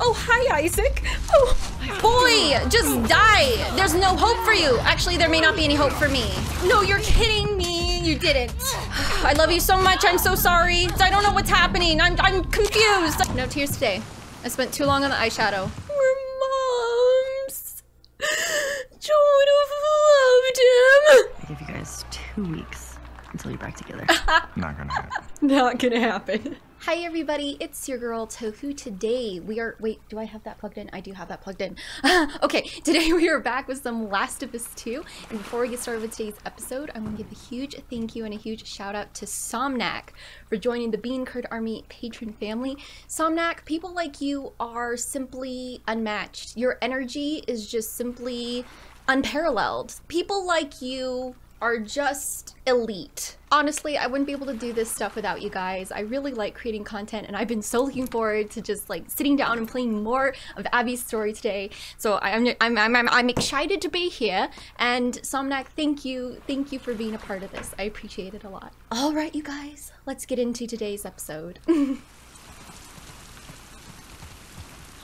Oh, hi, Isaac. Oh, boy, just die. There's no hope for you. Actually, there may not be any hope for me. No, you're kidding me. You didn't. I love you so much. I'm so sorry. I don't know what's happening. I'm confused. No tears today. I spent too long on the eyeshadow. We're moms. Joel would have loved him. I give you guys 2 weeks until you're back together. Not gonna happen. Not gonna happen. Hi everybody, it's your girl Tohu. Today we are, wait, do I have that plugged in? I do have that plugged in. Okay, today we are back with some Last of Us 2, and before we get started with today's episode, I want to give a huge thank you and a huge shout out to Somnac for joining the Bean Curd Army patron family. Somnac, people like you are simply unmatched. Your energy is just simply unparalleled. People like you are just elite. Honestly, I wouldn't be able to do this stuff without you guys. I really like creating content, and I've been so looking forward to just like sitting down and playing more of Abby's story today. So I'm excited to be here. And Somnac, thank you for being a part of this. I appreciate it a lot. All right, you guys, let's get into today's episode.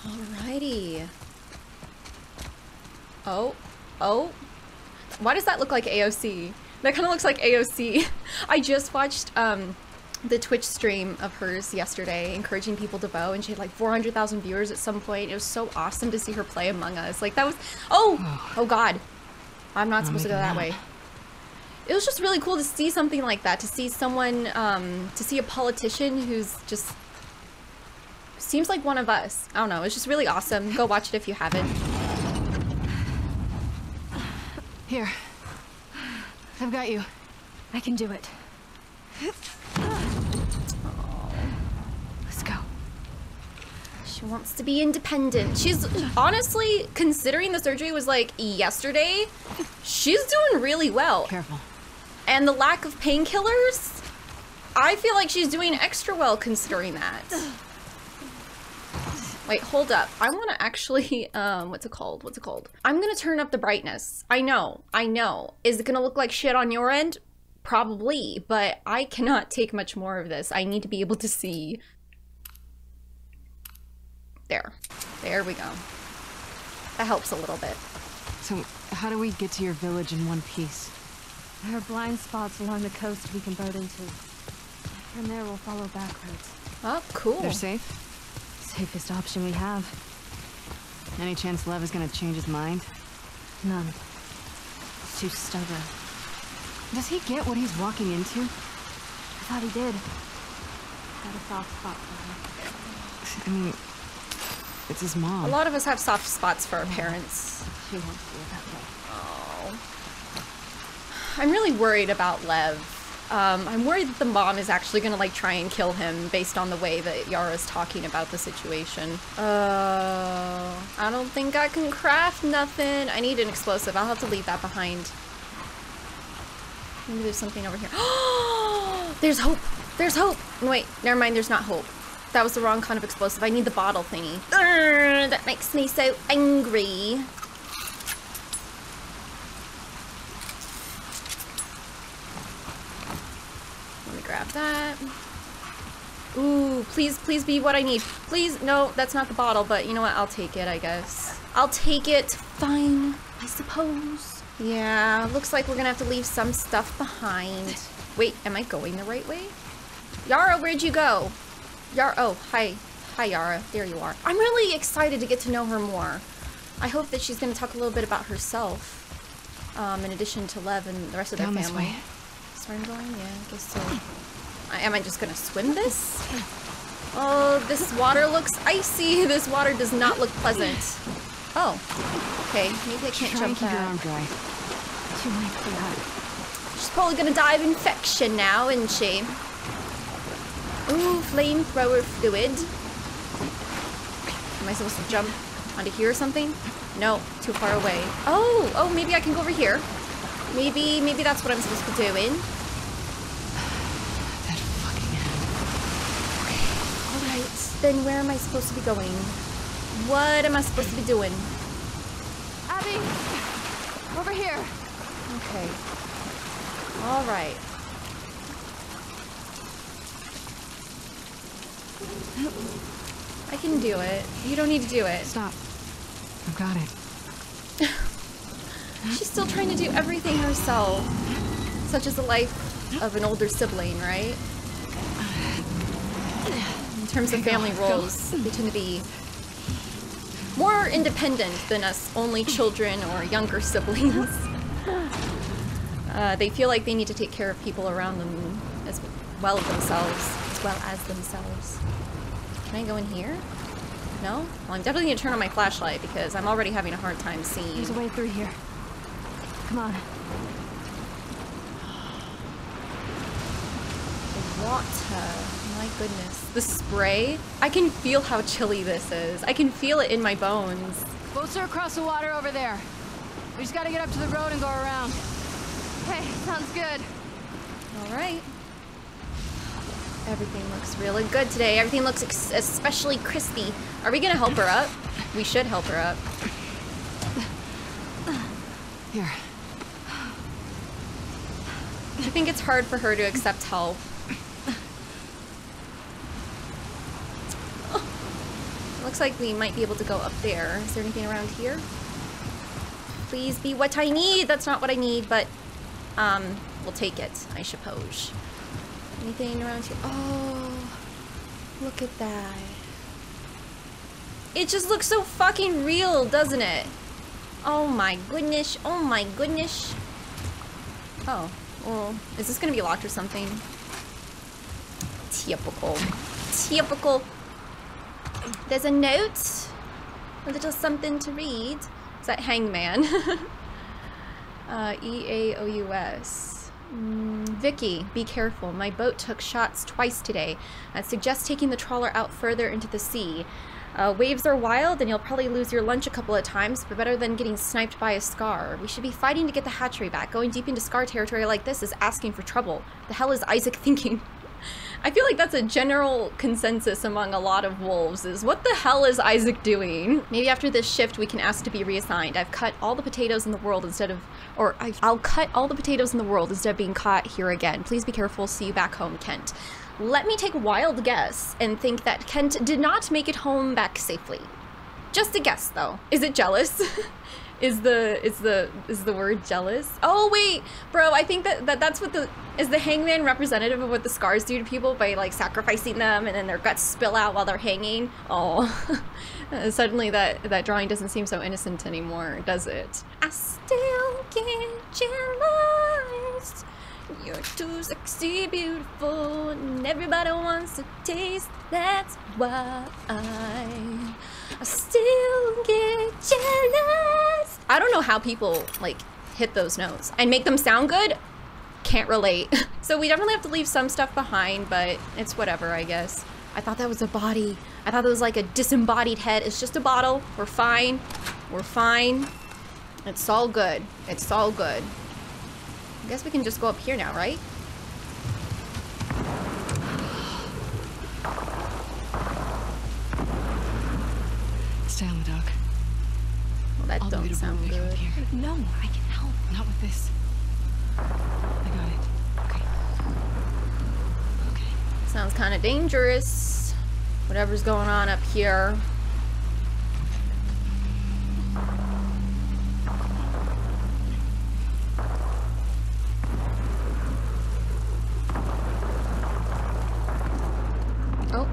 Alrighty. Oh, oh. Why does that look like AOC? That kind of looks like AOC. I just watched the Twitch stream of hers yesterday, encouraging people to vote, and she had like 400,000 viewers at some point. It was so awesome to see her play Among Us. Like that was, oh, oh God. I'm not supposed to go that way. It was just really cool to see something like that, to see someone, to see a politician who's just, seems like one of us. I don't know, it's just really awesome. Go watch it if you haven't. Here. I've got you. I can do it. Oh. Let's go. She wants to be independent. She's honestly, considering the surgery was like yesterday, she's doing really well. Careful. And the lack of painkillers, I feel like she's doing extra well considering that. Wait, hold up. I want to actually, what's it called? I'm going to turn up the brightness. I know. Is it going to look like shit on your end? Probably, but I cannot take much more of this. I need to be able to see. There. There we go. That helps a little bit. So how do we get to your village in one piece? There are blind spots along the coast we can boat into. From there, we'll follow back roads. Oh, cool. They're safe? Safest option we have. Any chance Lev is gonna change his mind? None. He's too stubborn. Does he get what he's walking into? I thought he did. Got a soft spot for him. I mean, it's his mom. A lot of us have soft spots for our parents. She won't feel that way. Oh. I'm really worried about Lev. I'm worried that the mom is actually gonna like try and kill him based on the way that Yara's talking about the situation. I don't think I can craft nothing. I need an explosive. I'll have to leave that behind. Maybe there's something over here. There's hope. There's hope. Wait, never mind. There's not hope. That was the wrong kind of explosive. I need the bottle thingy. Urgh, that makes me so angry. Grab that. Ooh, please, please be what I need. Please, no, that's not the bottle, but you know what? I'll take it, I guess. I'll take it. Fine, I suppose. Yeah, looks like we're gonna have to leave some stuff behind. Wait, am I going the right way? Yara, where'd you go? Yara, oh, hi. Hi, Yara. There you are. I'm really excited to get to know her more. I hope that she's gonna talk a little bit about herself, in addition to Lev and the rest of their family. I'm going? Yeah, I guess so. Am I just gonna swim this? Oh, this water looks icy. This water does not look pleasant. Oh, okay. Maybe I can't jump that. She's probably gonna die of infection now, isn't she? Ooh, flamethrower fluid. Am I supposed to jump onto here or something? No, too far away. Oh, oh, maybe I can go over here. Maybe that's what I'm supposed to be doing. That fucking hand. Okay, alright. Then where am I supposed to be going? What am I supposed to be doing? Abby! Over here! Okay. Alright. I can do it. You don't need to do it. Stop. I've got it. She's still trying to do everything herself. Such as the life of an older sibling, right? In terms of family roles, they tend to be more independent than us only children or younger siblings. They feel like they need to take care of people around them as well as themselves. Can I go in here? No? Well, I'm definitely gonna turn on my flashlight because I'm already having a hard time seeing. There's a way through here. Come on. The water. My goodness. The spray. I can feel how chilly this is. I can feel it in my bones. Boats are across the water over there. We just gotta get up to the road and go around. Hey, sounds good. All right. Everything looks really good today. Everything looks especially crispy. Are we gonna help her up? We should help her up. Here. I think it's hard for her to accept help. Looks like we might be able to go up there. Is there anything around here? Please be what I need. That's not what I need, but we'll take it, I suppose. Anything around here? Oh, look at that. It just looks so fucking real, doesn't it? Oh my goodness. Oh my goodness. Oh, well, is this gonna be locked or something? Typical. Typical. There's a note. A little something to read. Is that Hangman? E-A-O-U-S. Vicky, be careful. My boat took shots twice today. I suggest taking the trawler out further into the sea. Waves are wild and you'll probably lose your lunch a couple of times, but better than getting sniped by a Scar. We should be fighting to get the hatchery back. Going deep into Scar territory like this is asking for trouble. The hell is Isaac thinking? I feel like that's a general consensus among a lot of wolves is, what the hell is Isaac doing? Maybe after this shift we can ask to be reassigned. I've cut all the potatoes in the world instead of, or I'll cut all the potatoes in the world instead of being caught here again. Please be careful. See you back home, Kent. Let me take a wild guess and think that Kent did not make it home back safely. Just a guess though. Is it jealous? Is the word jealous? Oh wait, bro, I think that's what is the hangman representative of what the scars do to people by like sacrificing them and then their guts spill out while they're hanging? Oh, suddenly that drawing doesn't seem so innocent anymore, does it? I still get jealous. You're too sexy, beautiful, and everybody wants a taste. That's why I still get jealous. I don't know how people like hit those notes and make them sound good. Can't relate. So we definitely have to leave some stuff behind, but it's whatever, I guess. I thought that was a body. I thought it was like a disembodied head. It's just a bottle. We're fine. We're fine. It's all good. It's all good. I guess we can just go up here now, right? Stay on the dock. Well, that don't sound good. No, I can help. Not with this. I got it. Okay. Okay. Sounds kind of dangerous. Whatever's going on up here. Oh.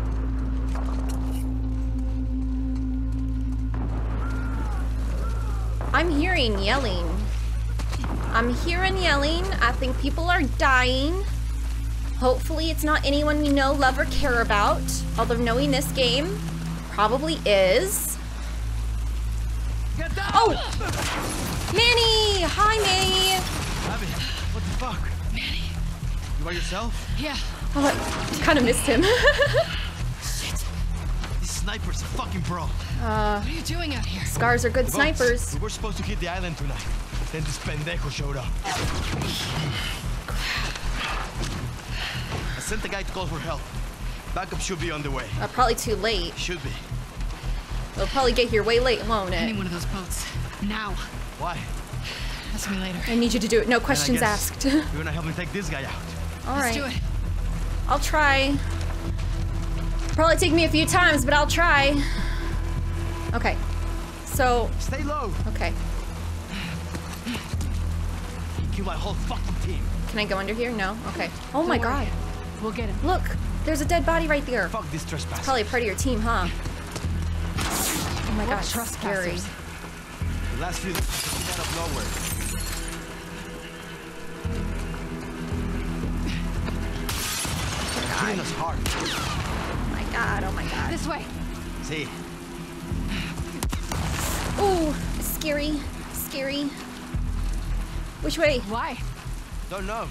I'm hearing yelling. I'm hearing yelling. I think people are dying. Hopefully it's not anyone we know, love, or care about. Although knowing this game probably is. Get down. Oh! Manny! Hi, Manny! Abby, what the fuck? Manny. You by yourself? Yeah. Oh, I kind of missed him. Shit. These snipers are fucking bro. What are you doing out here? Scars are good snipers. We were supposed to hit the island tonight. Then this pendejo showed up. I sent the guy to call for help. Backup should be on the way. Probably too late. Should be. They'll probably get here way late, won't it? I need one of those boats. Now. Why? Ask me later. I need you to do it. No questions asked. You're gonna help me take this guy out. All right. Let's do it. I'll try. Probably take me a few times, but I'll try. Okay. So. Stay low. Okay. You my whole fucking team. Can I go under here? No. Okay. Oh my god. We'll get him. Look, there's a dead body right there. Fuck this trespass. Probably part of your team, huh? Oh my god, scary. The last few out of nowhere. Hard. Oh my god, oh my god. This way. See. Ooh, scary. Scary. Which way? Why? Don't know.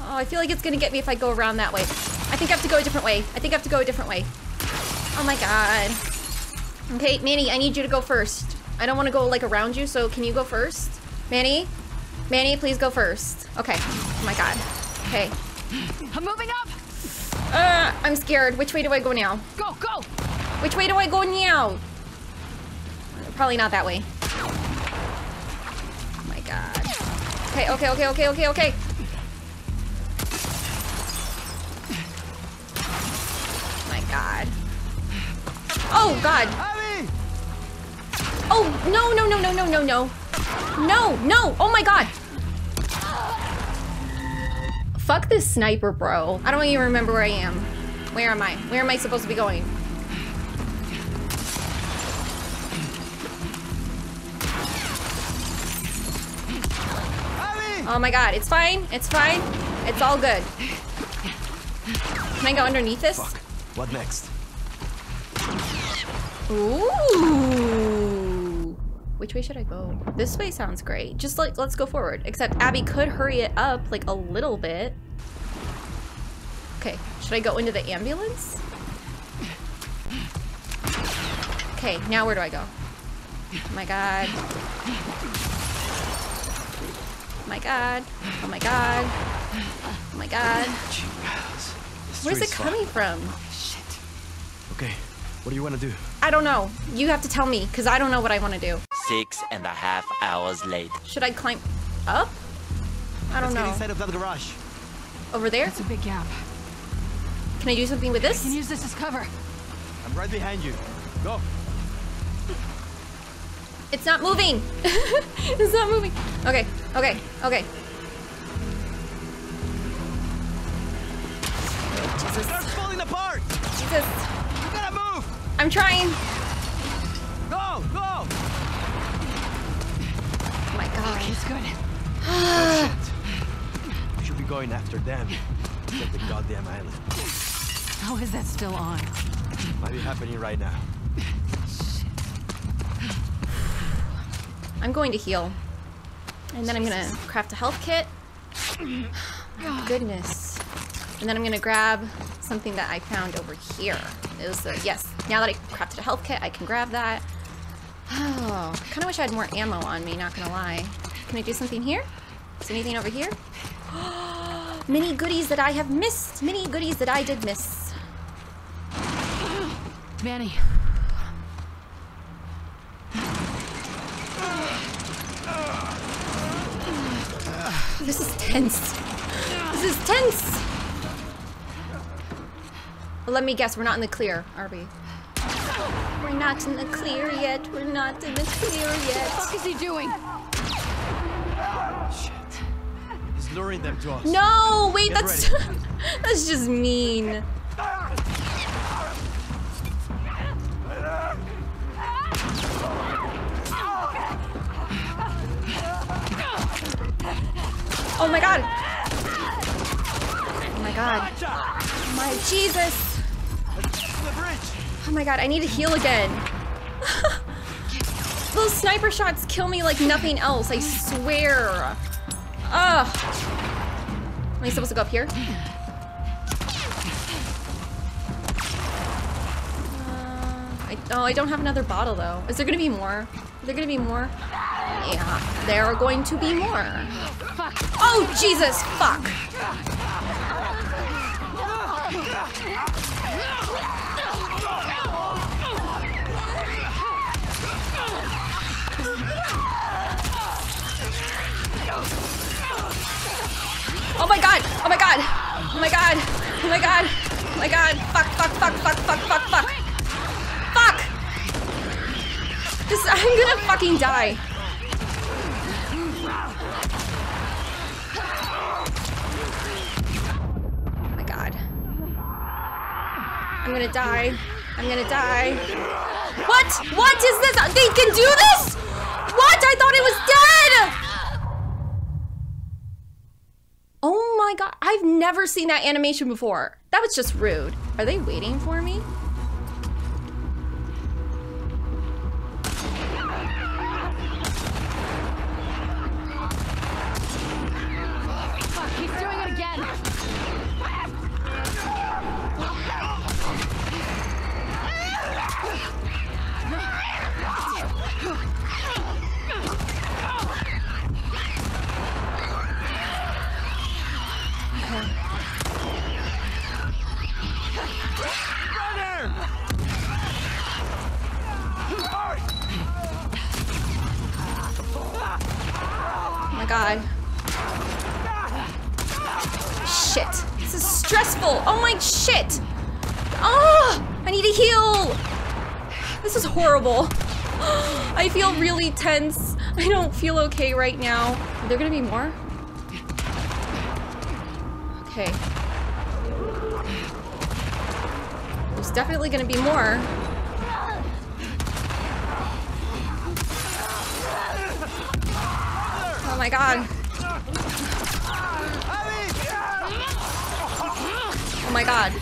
Oh, I feel like it's gonna get me if I go around that way. I think I have to go a different way. I think I have to go a different way. Oh my god. Okay, Manny, I need you to go first. I don't want to go like around you, so can you go first? Manny? Manny, please go first. Okay. Oh my god. Okay. I'm moving up! I'm scared. Which way do I go now? Go, go! Which way do I go now? Probably not that way. Oh my god. Okay, okay, okay, okay, okay, okay. Oh my god. Oh god. Oh, no, no, no, no, no, no, no. No, no, oh my god. Fuck this sniper, bro. I don't even remember where I am. Where am I? Where am I supposed to be going? Abby! Oh my god, it's fine. It's fine. It's all good. Can I go underneath this? Fuck. What next? Ooh. Which way should I go? This way sounds great. Just like, let's go forward. Except Abby could hurry it up like a little bit. Okay, should I go into the ambulance? Okay, now where do I go? Oh my god. Oh my god. Oh my god. Oh my god. Where's it coming from? Shit. Okay, what do you want to do? I don't know. You have to tell me, because I don't know what I want to do. 6.5 hours late. Should I climb up? I don't know. Let's get inside of that garage. Over there? It's a big gap. Can I do something with this? I can use this as cover. I'm right behind you. Go. It's not moving. It's not moving. Okay. Okay. Okay. Jesus. They're falling apart. Jesus. You gotta move. I'm trying. Go. Go. Oh my god, he's good. Oh, shit. We should be going after them. Get the goddamn island. How is that still on? Might be happening right now. Shit. I'm going to heal. And then Jesus. I'm gonna craft a health kit. Oh, goodness. And then I'm gonna grab something that I found over here. It was the, yes, now that I crafted a health kit, I can grab that. Oh, I kind of wish I had more ammo on me, not gonna lie. Can I do something here? Is there anything over here? Many goodies that I have missed. Many goodies that I did miss. Manny. This is tense. This is tense. Let me guess, we're not in the clear, are we? We're not in the clear yet. We're not in the clear yet. What the fuck is he doing? Shit. He's luring them to us. No, wait, that's that's just mean. Oh my god. Oh my god. Oh my Jesus. The bridge. Oh my god, I need to heal again. Those sniper shots kill me like nothing else, I swear. Am I supposed to go up here? Oh, I don't have another bottle though. Is there gonna be more? Is there gonna be more? Yeah, there are going to be more. Fuck. Oh, Jesus, fuck. Oh my god! Oh my god! Oh my god! Oh my god! my god. Fuck, fuck, fuck, fuck, fuck, fuck, fuck. Fuck! This, I'm gonna fucking die. Oh my god. I'm gonna die. I'm gonna die. What? What is this? They can do this? What? I thought it was dead! Oh my god. I've never seen that animation before. That was just rude. Are they waiting for me? He's doing it again. Oh my god. Shit. This is stressful. Oh my shit. Oh, I need to heal. This is horrible. I feel really tense. I don't feel okay right now. Are there gonna be more? Okay. There's definitely gonna be more. Oh my god. Oh my god.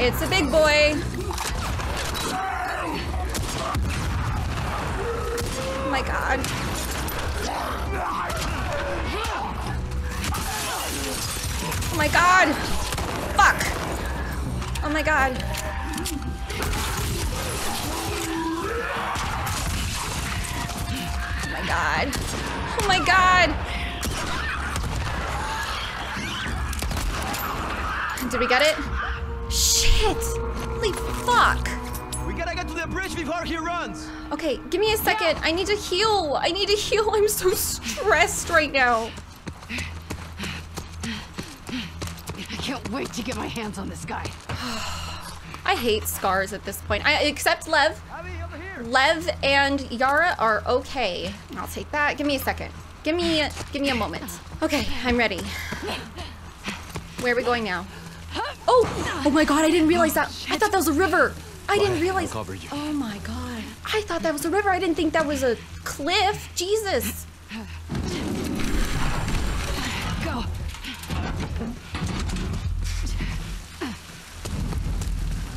It's a big boy. Oh my god. Oh my god. Fuck. Oh my god. Oh my god. Oh my god! Did we get it? Shit! Holy fuck! We gotta get to the bridge before he runs! Okay, give me a second. I need to heal! I need to heal! I'm so stressed right now. I can't wait to get my hands on this guy. I hate scars at this point. Except Lev. Lev and Yara are okay. I'll take that. Give me a second. Give me a moment. Okay, I'm ready. Where are we going now? Oh! Oh my god, I didn't realize that. I thought that was a river. I didn't realize. Oh my god. I thought that was a river. I didn't think that was a cliff. Jesus. Go.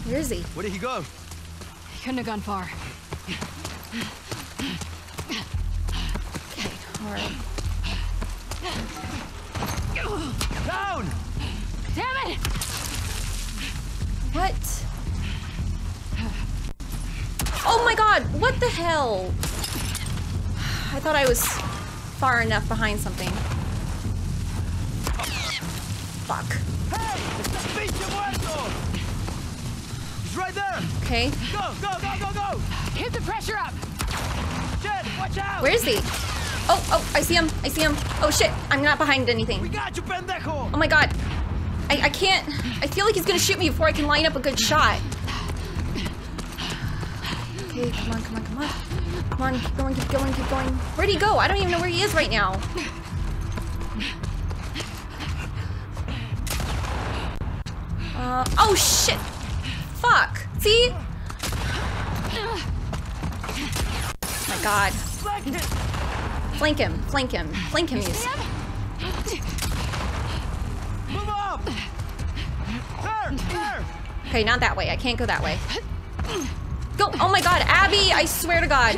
Where is he? Where did he go? He couldn't have gone far. Okay, all right. Down! Damn it! What? Oh my god! What the hell? I thought I was far enough behind something. Fuck. Hey! He's right there! Okay. Go! Go! Go! Go! Go! Hit the pressure up! Shit, watch out! Where is he? Oh, oh, I see him. I see him. Oh shit, I'm not behind anything. We got you, pendejo! Oh my god. I can't. I feel like he's gonna shoot me before I can line up a good shot. Okay, come on, come on, come on. Come on, keep going, keep going, keep going. Where'd he go? I don't even know where he is right now. Oh shit! Fuck! See? Oh my god. Flank him, flank him, flank him. Move up. There. Okay, not that way. I can't go that way. Go. Oh my god, Abby, I swear to god.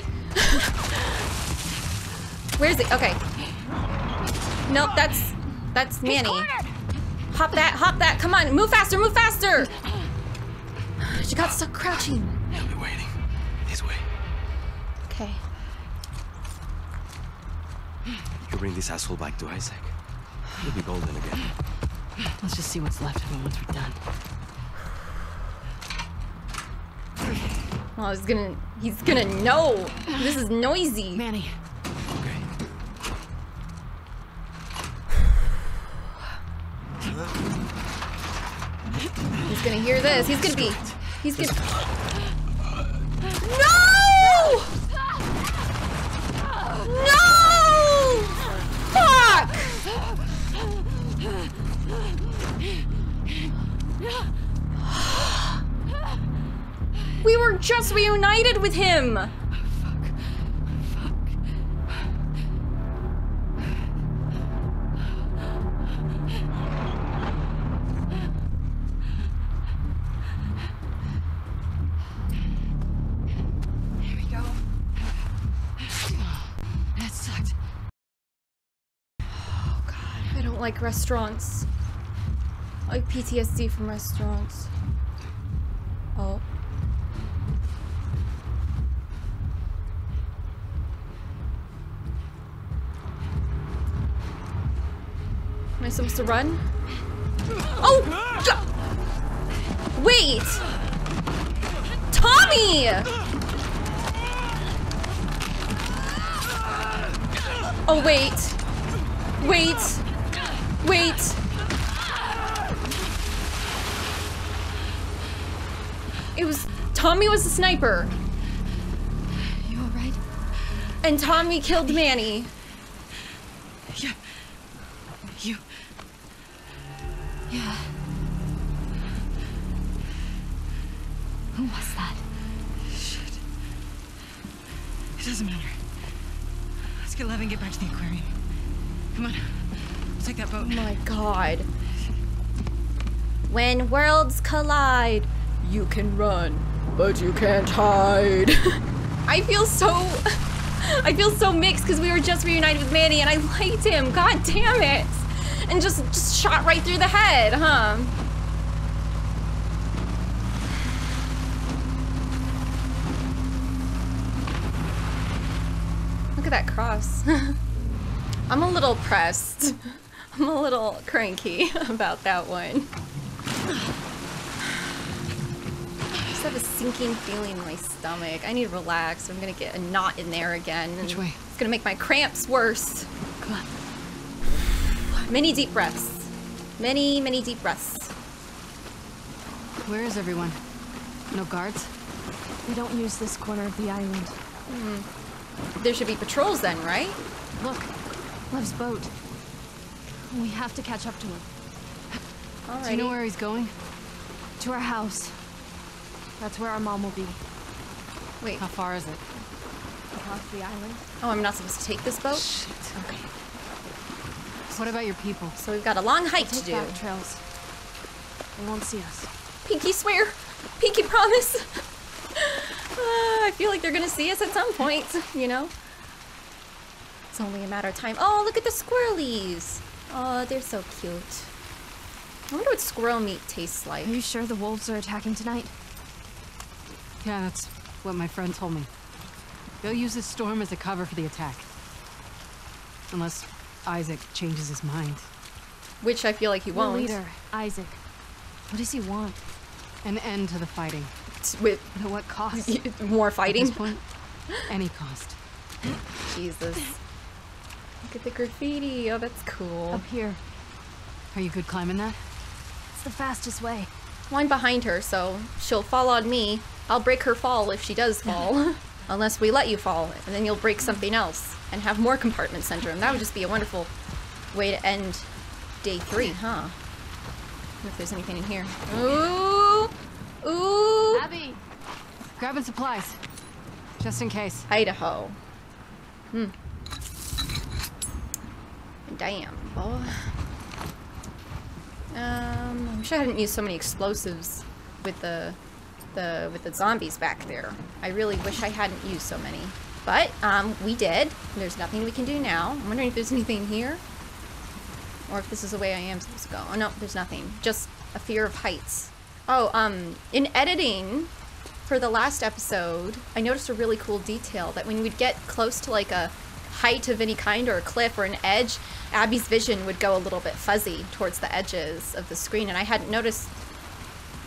Where is it? Okay. Nope, that's Manny. Hop that, hop that. Come on, move faster, move faster. She got stuck crouching. He'll be waiting. This way. Okay. You bring this asshole back to Isaac. He'll be golden again. Let's just see what's left of him once we're done. Well, he's gonna know. This is noisy. Manny. Okay. He's gonna hear this. He's gonna be. He's gonna. No! No! Fuck! We were just reunited with him. Like restaurants. Like PTSD from restaurants. Oh. Am I supposed to run? Oh! Wait! Tommy! Oh, wait. Wait. Wait! It was... Tommy was the sniper. You alright? And Tommy killed Manny. Yeah. You... Yeah. Who was that? Shit. It doesn't matter. Let's get Lev and get back to the aquarium. Come on. Take that boat. Oh my god. When worlds collide, you can run, but you can't hide. I feel so mixed because we were just reunited with Manny and I liked him. God damn it. And just shot right through the head, huh? Look at that cross. I'm a little pressed. I'm a little cranky about that one. I just have a sinking feeling in my stomach. I need to relax. I'm gonna get a knot in there again. Which way? It's gonna make my cramps worse. Come on. Many deep breaths. Many, many deep breaths. Where is everyone? No guards? We don't use this corner of the island. Mm. There should be patrols then, right? Look, Lev's boat. We have to catch up to him. Alrighty. Do you know where he's going? To our house. That's where our mom will be. Wait. How far is it? Across the island. Oh, I'm not supposed to take this boat? Shit. Okay. What about your people? So we've got a long hike to do. Back trails. They won't see us. Pinky swear. Pinky promise. I feel like they're gonna see us at some point, you know? It's only a matter of time. Oh, look at the squirrelies. Oh, they're so cute. I wonder what squirrel meat tastes like. Are you sure the wolves are attacking tonight? Yeah, that's what my friend told me. They'll use this storm as a cover for the attack. Unless Isaac changes his mind. Which I feel like he won't. The leader, Isaac. What does he want? An end to the fighting. With at what cost? More fighting? At this point, any cost. Jesus. Look at the graffiti. Oh, that's cool. Up here. Are you good climbing that? It's the fastest way. I'm behind her, so she'll fall on me. I'll break her fall if she does fall. Unless we let you fall, and then you'll break something else and have more compartment syndrome. That would just be a wonderful way to end day 3, huh? I wonder if there's anything in here. Ooh! Ooh! Abby! Grabbing supplies. Just in case. Idaho. Hmm. Damn. Oh. I wish I hadn't used so many explosives with the zombies back there. I really wish I hadn't used so many. But we did. There's nothing we can do now. I'm wondering if there's anything here, or if this is the way I am supposed to go. Oh no, there's nothing. Just a fear of heights. Oh, in editing for the last episode, I noticed a really cool detail that when we'd get close to like a height of any kind or a cliff or an edge, Abby's vision would go a little bit fuzzy towards the edges of the screen, and I hadn't noticed.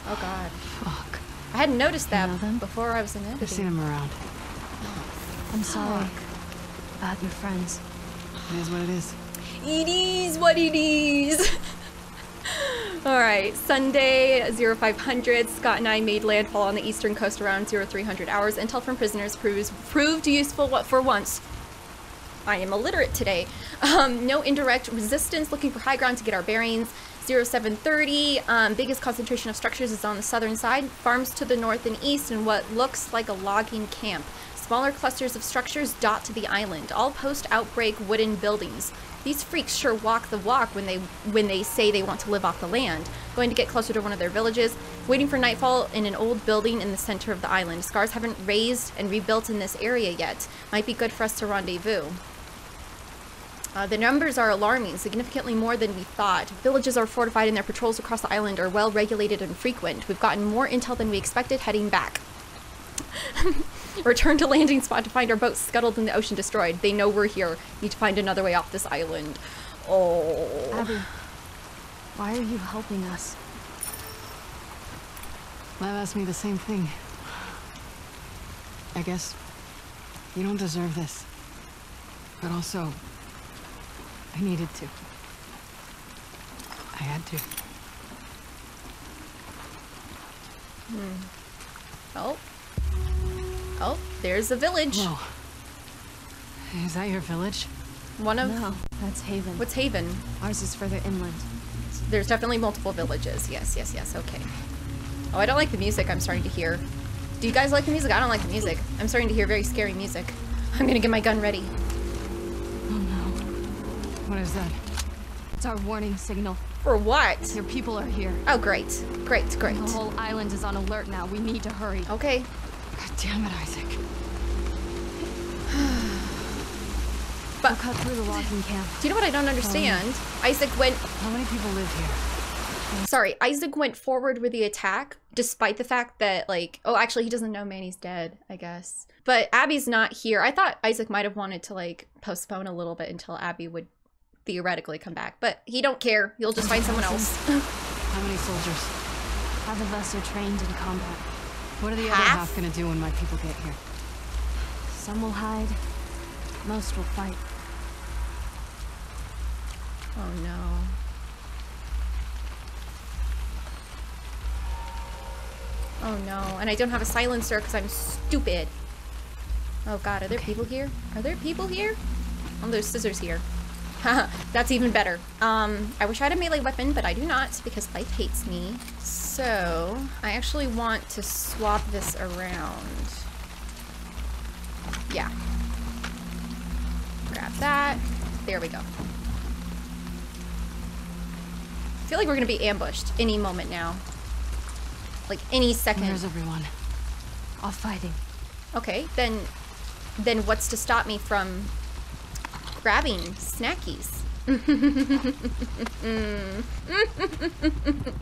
Oh god. Fuck. I hadn't noticed that before I was in editing. I've seen him around. Oh, I'm sorry about your friends. It is what it is. It is what it is. Alright, Sunday, 0500. Scott and I made landfall on the eastern coast around 0300 hours. Intel from prisoners proved useful for once. I am illiterate today. No indirect resistance, looking for high ground to get our bearings. 0730, biggest concentration of structures is on the southern side. Farms to the north and east in what looks like a logging camp. Smaller clusters of structures dot to the island, all post-outbreak wooden buildings. These freaks sure walk the walk when they say they want to live off the land. Going to get closer to one of their villages, waiting for nightfall in an old building in the center of the island. Scars haven't raised and rebuilt in this area yet. Might be good for us to rendezvous. The numbers are alarming, significantly more than we thought. Villages are fortified and their patrols across the island are well regulated and frequent. We've gotten more intel than we expected heading back. Return to landing spot to find our boats scuttled in the ocean destroyed. They know we're here. Need to find another way off this island. Oh. Abby, why are you helping us? Lev asked me the same thing. I guess you don't deserve this. But also, I needed to. I had to. Oh. Oh, there's a village. Whoa. Is that your village? No, that's Haven. What's Haven? Ours is further inland. There's definitely multiple villages. Yes, yes, yes. Okay. Oh, I don't like the music I'm starting to hear. Do you guys like the music? I don't like the music. I'm starting to hear very scary music. I'm gonna get my gun ready. Oh no. What is that? It's our warning signal. For what? Your people are here. Oh, great. Great, great. The whole island is on alert now. We need to hurry. Okay. God damn it, Isaac. But we'll cut through the logging camp. Do you know what I don't understand? Isaac went... How many people live here? Sorry, Isaac went forward with the attack, despite the fact that, like... Oh, actually, he doesn't know Manny's dead, I guess. But Abby's not here. I thought Isaac might have wanted to, like, postpone a little bit until Abby would theoretically come back. But he don't care. He'll just find someone else. How many soldiers? Half of us are trained in combat. What are the other half gonna do when my people get here? Some will hide, most will fight. Oh no. Oh no, and I don't have a silencer because I'm stupid. Oh god, are there people here? Are there people here? Oh, there's scissors here. Haha, that's even better. I wish I had a melee weapon, but I do not because life hates me. So, I actually want to swap this around. Yeah. Grab that. There we go. I feel like we're gonna be ambushed any moment now. Like, any second. Where's everyone? Off fighting. Okay, then what's to stop me from grabbing snackies?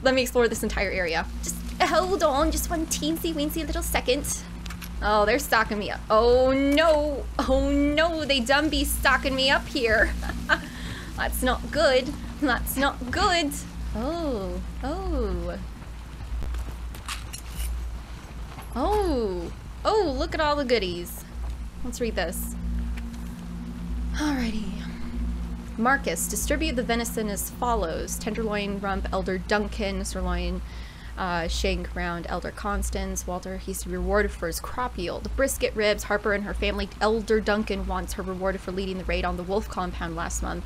Let me explore this entire area. Just hold on, just one teensy weensy little second. Oh, they're stocking me up. Oh no, oh no, they dumb be stocking me up here. That's not good, that's not good. Oh, oh. Oh, oh, look at all the goodies. Let's read this. Alrighty. Marcus, distribute the venison as follows. Tenderloin, rump, elder Duncan, sirloin, shank, round, elder Constance. Walter, he's rewarded for his crop yield. Brisket, ribs, Harper and her family. Elder Duncan wants her rewarded for leading the raid on the wolf compound last month.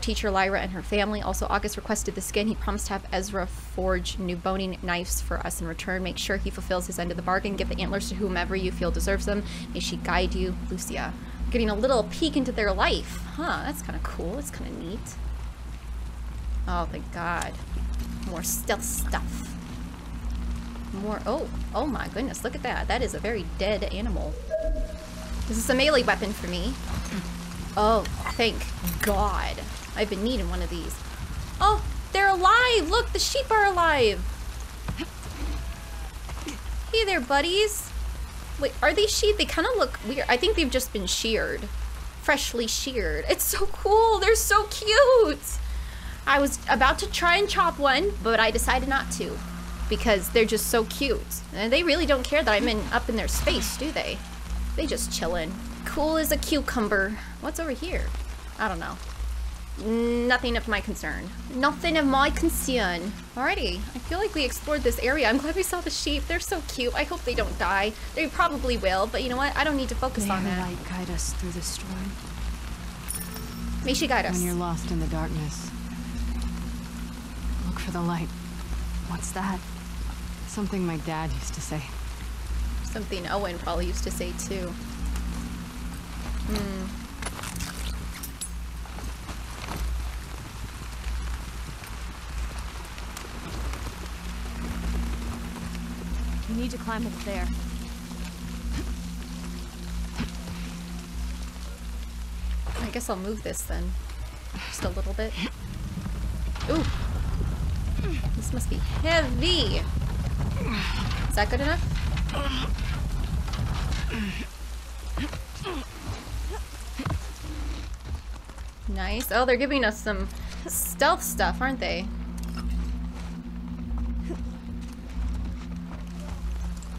Teacher Lyra and her family. Also, August requested the skin. He promised to have Ezra forge new boning knives for us in return. Make sure he fulfills his end of the bargain. Give the antlers to whomever you feel deserves them. May she guide you, Lucia. Getting a little peek into their life. Huh, that's kind of cool. That's kind of neat. Oh, thank God. More stealth stuff. More... Oh, oh my goodness. Look at that. That is a very dead animal. This is a melee weapon for me. Oh, thank God. I've been needing one of these. Oh, they're alive! Look, the sheep are alive! Hey there, buddies. Wait, are these sheep? They kind of look weird. I think they've just been sheared. Freshly sheared. It's so cool. They're so cute. I was about to try and chop one, but I decided not to because they're just so cute. And they really don't care that I'm up in their space, do they? They just chillin'. Cool as a cucumber. What's over here? I don't know. Nothing of my concern. Nothing of my concern. Alrighty, I feel like we explored this area. I'm glad we saw the sheep. They're so cute. I hope they don't die. They probably will, but you know what? I don't need to focus on that. May your light guide us through the storm. May she guide us. When you're lost in the darkness, look for the light. What's that? Something my dad used to say. Something Owen probably used to say too. Hmm. We need to climb up there. I guess I'll move this then. Just a little bit. Ooh! This must be heavy! Is that good enough? Nice. Oh, they're giving us some stealth stuff, aren't they?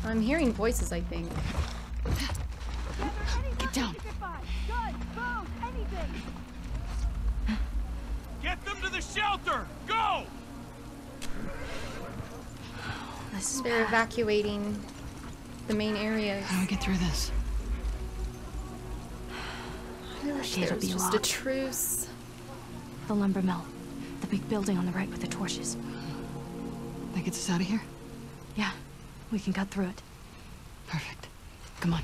I'm hearing voices, I think. Get down. Guns, bows, anything. Get them to the shelter. Go. This is bad. They're evacuating the main areas. How do we get through this? I wish there was just a truce. The lumber mill, the big building on the right with the torches. That gets us out of here? Yeah. We can cut through it. Perfect. Come on.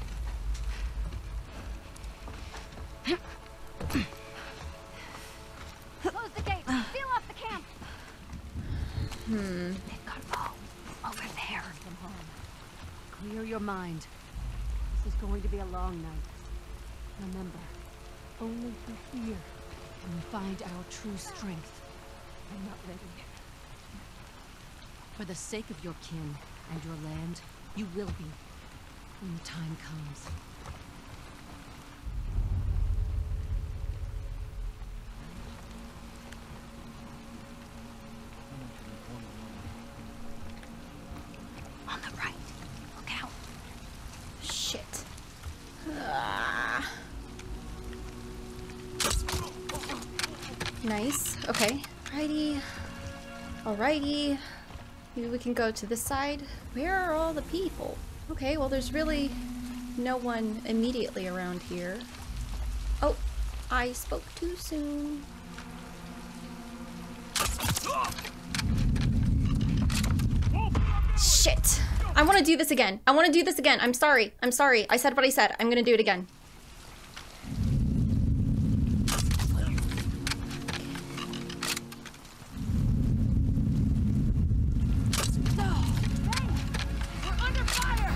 Close the gate. Seal off the camp. They've got Bo over there. Come home. Clear your mind. This is going to be a long night. Remember, only through fear can we find our true strength. I'm not ready. For the sake of your kin. And your land, you will be, when the time comes. On the right, look out. Shit. Nice, okay. Alrighty, alrighty. Maybe we can go to this side. Where are all the people? Okay, well there's really no one immediately around here. Oh, I spoke too soon. Shit. I want to do this again. I want to do this again. I'm sorry. I'm sorry. I said what I said. I'm going to do it again.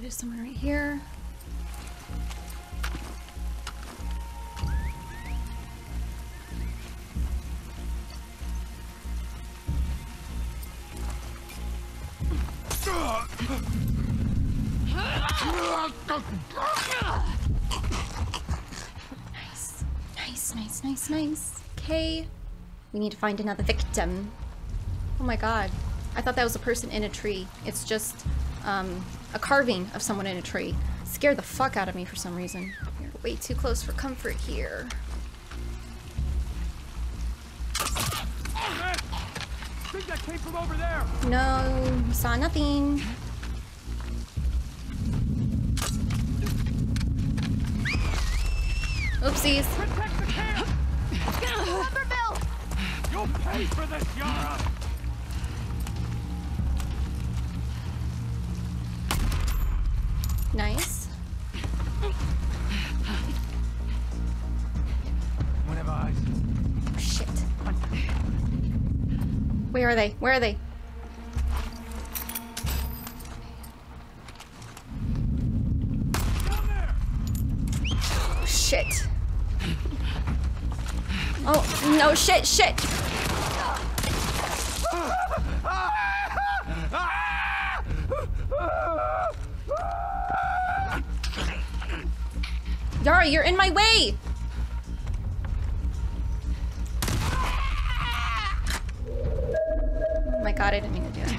there's someone right here. Nice. Okay. We need to find another victim. Oh my god. I thought that was a person in a tree. It's just a carving of someone in a tree. It scared the fuck out of me for some reason. You're way too close for comfort here. I think that came from over there. No, saw nothing. Oopsies. Protect the camp. You'll pay for this, Yara. Nice. Oh, shit. Where are they? Where are they? Down there. Oh, shit. Oh, no, shit. Yara, you're in my way! God, I didn't mean to do that.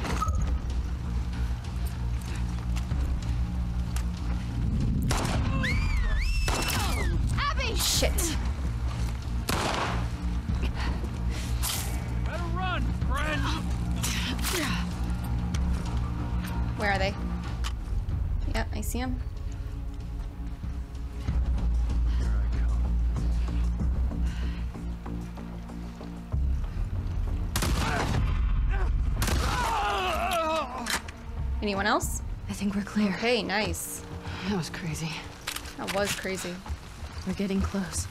Shit. Better run, friend. Where are they? Yeah, I see them. Here I come. Anyone else? I think we're clear. Okay, nice. That was crazy. That was crazy. We're getting close.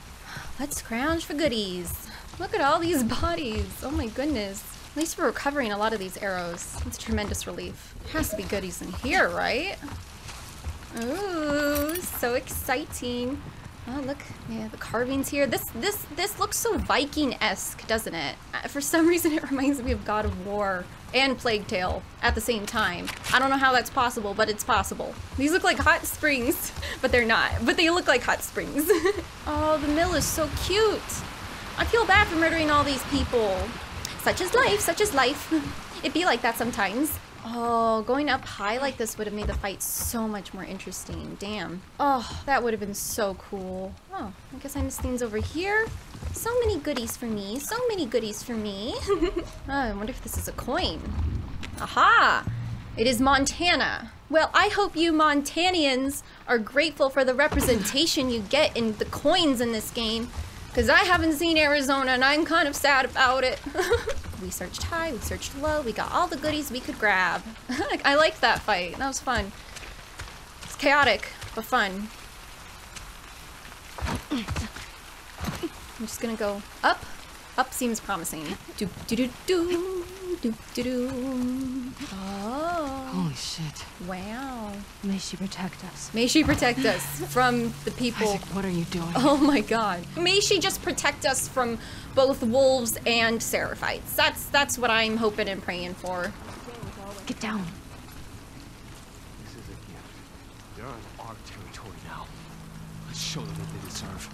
Let's scrounge for goodies. Look at all these bodies. Oh my goodness. At least we're recovering a lot of these arrows. It's a tremendous relief. There has to be goodies in here, right? Ooh, so exciting. Oh, look. Yeah, the carvings here. This looks so Viking-esque, doesn't it? For some reason, it reminds me of God of War and Plague Tale at the same time. I don't know how that's possible, but it's possible. These look like hot springs, but they're not. But they look like hot springs. Oh, the mill is so cute. I feel bad for murdering all these people. Such is life, such is life. It be like that sometimes. Oh, going up high like this would have made the fight so much more interesting. Damn. Oh, that would have been so cool. Oh, I guess I missed things over here. So many goodies for me. So many goodies for me. Oh, I wonder if this is a coin. Aha! It is Montana. Well, I hope you Montanians are grateful for the representation you get in the coins in this game. Because I haven't seen Arizona and I'm kind of sad about it. We searched high, we searched low, we got all the goodies we could grab. I liked that fight. That was fun. It's chaotic, but fun. I'm just gonna go up. Up seems promising. Do do do do do do do. Oh. Holy shit. Wow. May she protect us. May she protect us from the people. Isaac, what are you doing? Oh my god. May she just protect us from both wolves and Seraphites. That's what I'm hoping and praying for. Get down. This is a gift. They're on our territory now. Let's show them what they deserve.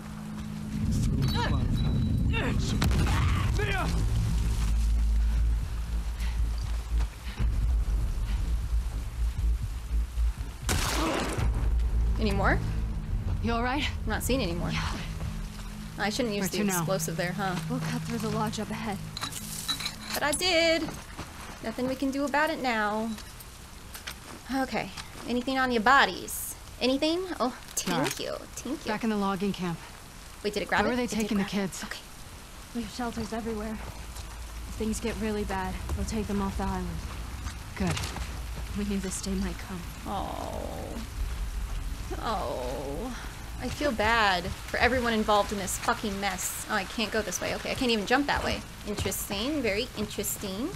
Any more? You alright? I'm not seeing any more. Yeah. I shouldn't use the explosive there, huh? We'll cut through the lodge up ahead. But I did! Nothing we can do about it now. Okay. Anything on your bodies? Anything? Oh, thank you. Thank you. Back in the logging camp. Wait, did it grab it? Where were they taking the kids? Okay. We have shelters everywhere. If things get really bad, we'll take them off the island. Good. We knew this day might come. Oh. Oh. I feel bad for everyone involved in this fucking mess. Oh, I can't go this way. Okay, I can't even jump that way. Interesting. Very interesting.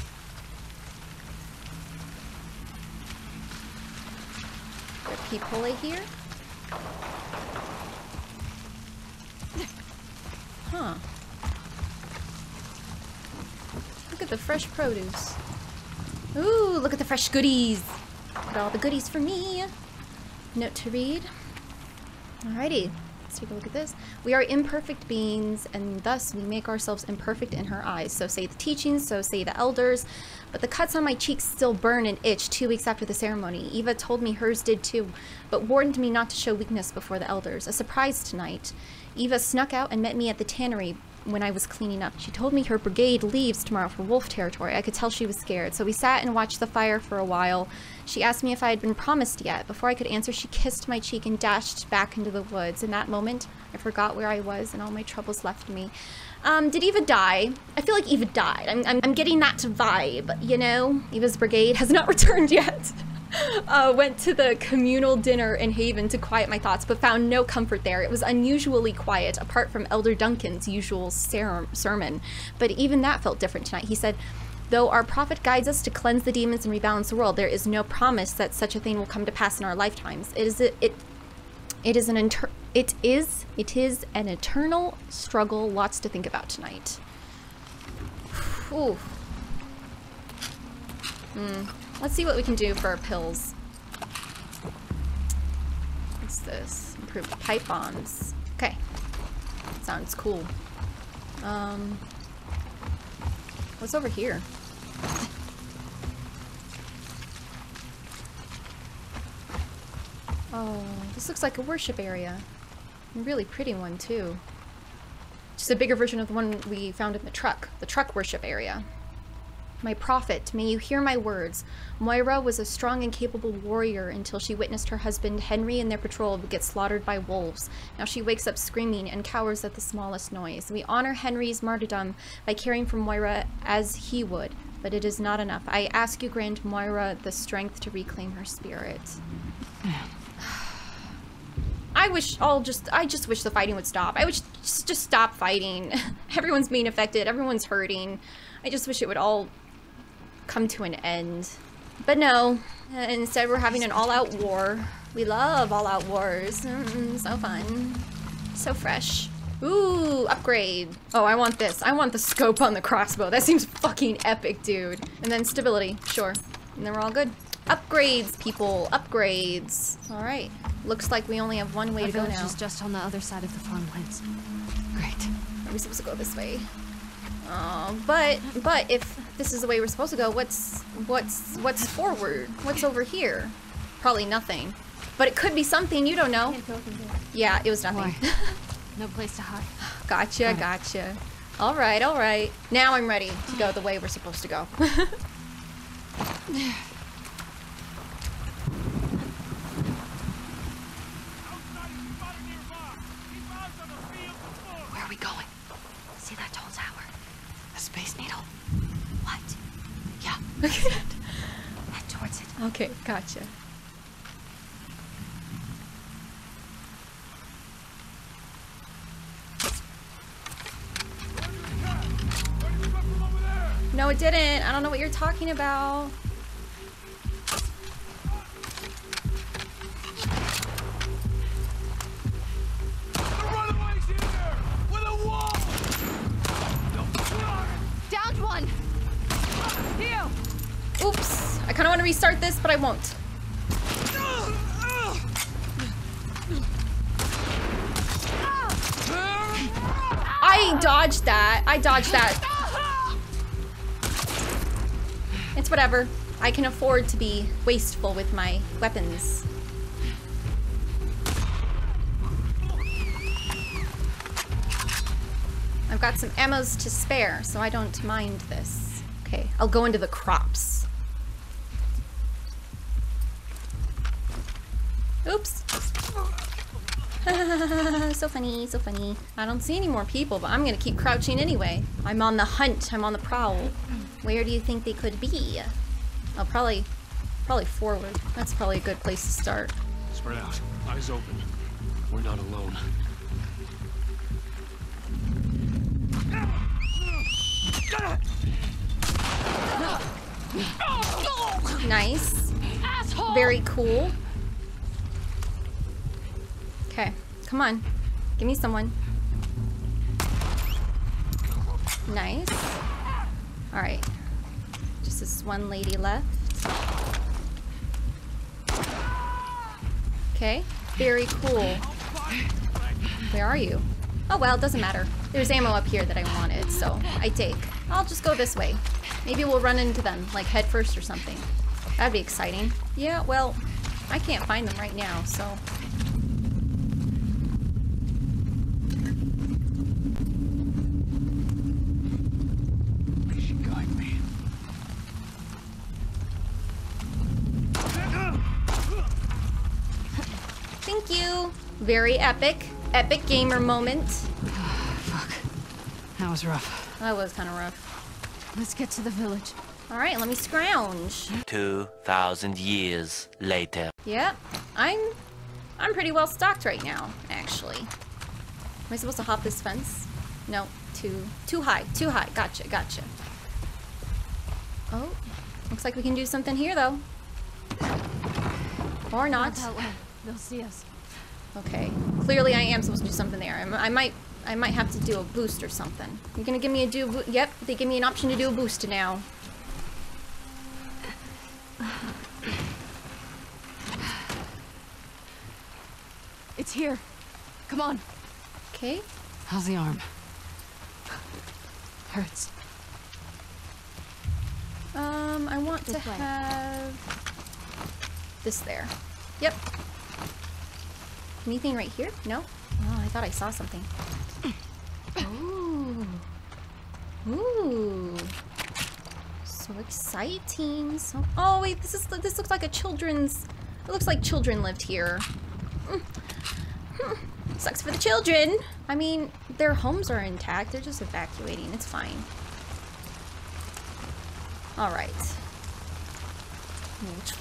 There are people here. Huh. Look at the fresh produce. Ooh, look at the fresh goodies. Look at all the goodies for me. Note to read. Alrighty, let's take a look at this. We are imperfect beings, and thus we make ourselves imperfect in her eyes. So say the teachings, so say the elders. But the cuts on my cheeks still burn and itch 2 weeks after the ceremony. Eva told me hers did too, but warned me not to show weakness before the elders. A surprise tonight. Eva snuck out and met me at the tannery when I was cleaning up. She told me her brigade leaves tomorrow for wolf territory. I could tell she was scared, so we sat and watched the fire for a while. She asked me if I had been promised yet. Before I could answer, she kissed my cheek and dashed back into the woods. In that moment, I forgot where I was and all my troubles left me. Did Eva die? I feel like Eva died. I'm getting that vibe, you know? Eva's brigade has not returned yet. Went to the communal dinner in Haven to quiet my thoughts, but found no comfort there. It was unusually quiet, apart from Elder Duncan's usual sermon. But even that felt different tonight. He said, though our prophet guides us to cleanse the demons and rebalance the world, there is no promise that such a thing will come to pass in our lifetimes. It is an eternal struggle. Lots to think about tonight. Ooh. Let's see what we can do for our pills. What's this? Improved pipe bombs. Okay. Sounds cool. What's over here? Oh, this looks like a worship area. A really pretty one, too. Just a bigger version of the one we found in the truck worship area. My prophet, may you hear my words. Moira was a strong and capable warrior until she witnessed her husband Henry and their patrol get slaughtered by wolves. Now she wakes up screaming and cowers at the smallest noise. We honor Henry's martyrdom by caring for Moira as he would, but it is not enough. I ask you, grant Moira the strength to reclaim her spirit. I just wish the fighting would stop. I wish just stop fighting. Everyone's being affected. Everyone's hurting. I just wish it would all come to an end. But no, instead we're having an all-out war. We love all-out wars. So fun. So fresh. Ooh, upgrade. Oh, I want this. I want the scope on the crossbow. That seems fucking epic, dude. And then stability, sure. And then we're all good. Upgrades, people. Upgrades. All right. Looks like we only have one way to go now. Our village is just on the other side of the farmlands. Great. Are we supposed to go this way? Oh, but if this is the way we're supposed to go, what's forward? What's over here? Probably nothing. But it could be something, you don't know. I can't go over here. Yeah, it was nothing. No place to hide. Gotcha, right. Gotcha. All right, all right. Now I'm ready to go the way we're supposed to go. Head towards it. Okay, gotcha. No, it didn't. I don't know what you're talking about. I kind of want to restart this, but I won't. I dodged that. I dodged that. It's whatever. I can afford to be wasteful with my weapons. I've got some ammos to spare, so I don't mind this. Okay, I'll go into the crops. Oops. So funny, so funny. I don't see any more people, but I'm gonna keep crouching anyway. I'm on the hunt, I'm on the prowl. Where do you think they could be? Oh, probably forward. That's probably a good place to start. Spread out, eyes open. We're not alone. Nice. Asshole. Very cool. Okay, come on. Give me someone. Nice. Alright. Just this one lady left. Okay, very cool. Where are you? Oh well, it doesn't matter. There's ammo up here that I wanted, so I take. I'll just go this way. Maybe we'll run into them, like head first or something. That'd be exciting. Yeah, well, I can't find them right now, so... Very epic. Epic gamer moment. Oh, fuck. That was rough. That was kind of rough. Let's get to the village. Alright, let me scrounge. 2,000 years later. Yep. I'm pretty well stocked right now, actually. Am I supposed to hop this fence? No. Too high. Too high. Gotcha, gotcha. Oh. Looks like we can do something here, though. Or not. That way. They'll see us. Okay. Clearly I am supposed to do something there. I might have to do a boost or something. You're gonna give me a yep, they give me an option to do a boost now. It's here. Come on. Okay. How's the arm? Hurts. I want to have... this there. Yep. Anything right here? No? Oh, I thought I saw something. Ooh. Ooh. So exciting. So, oh wait, this looks like a children's. It looks like children lived here. Sucks for the children. I mean, their homes are intact. They're just evacuating. It's fine. All right.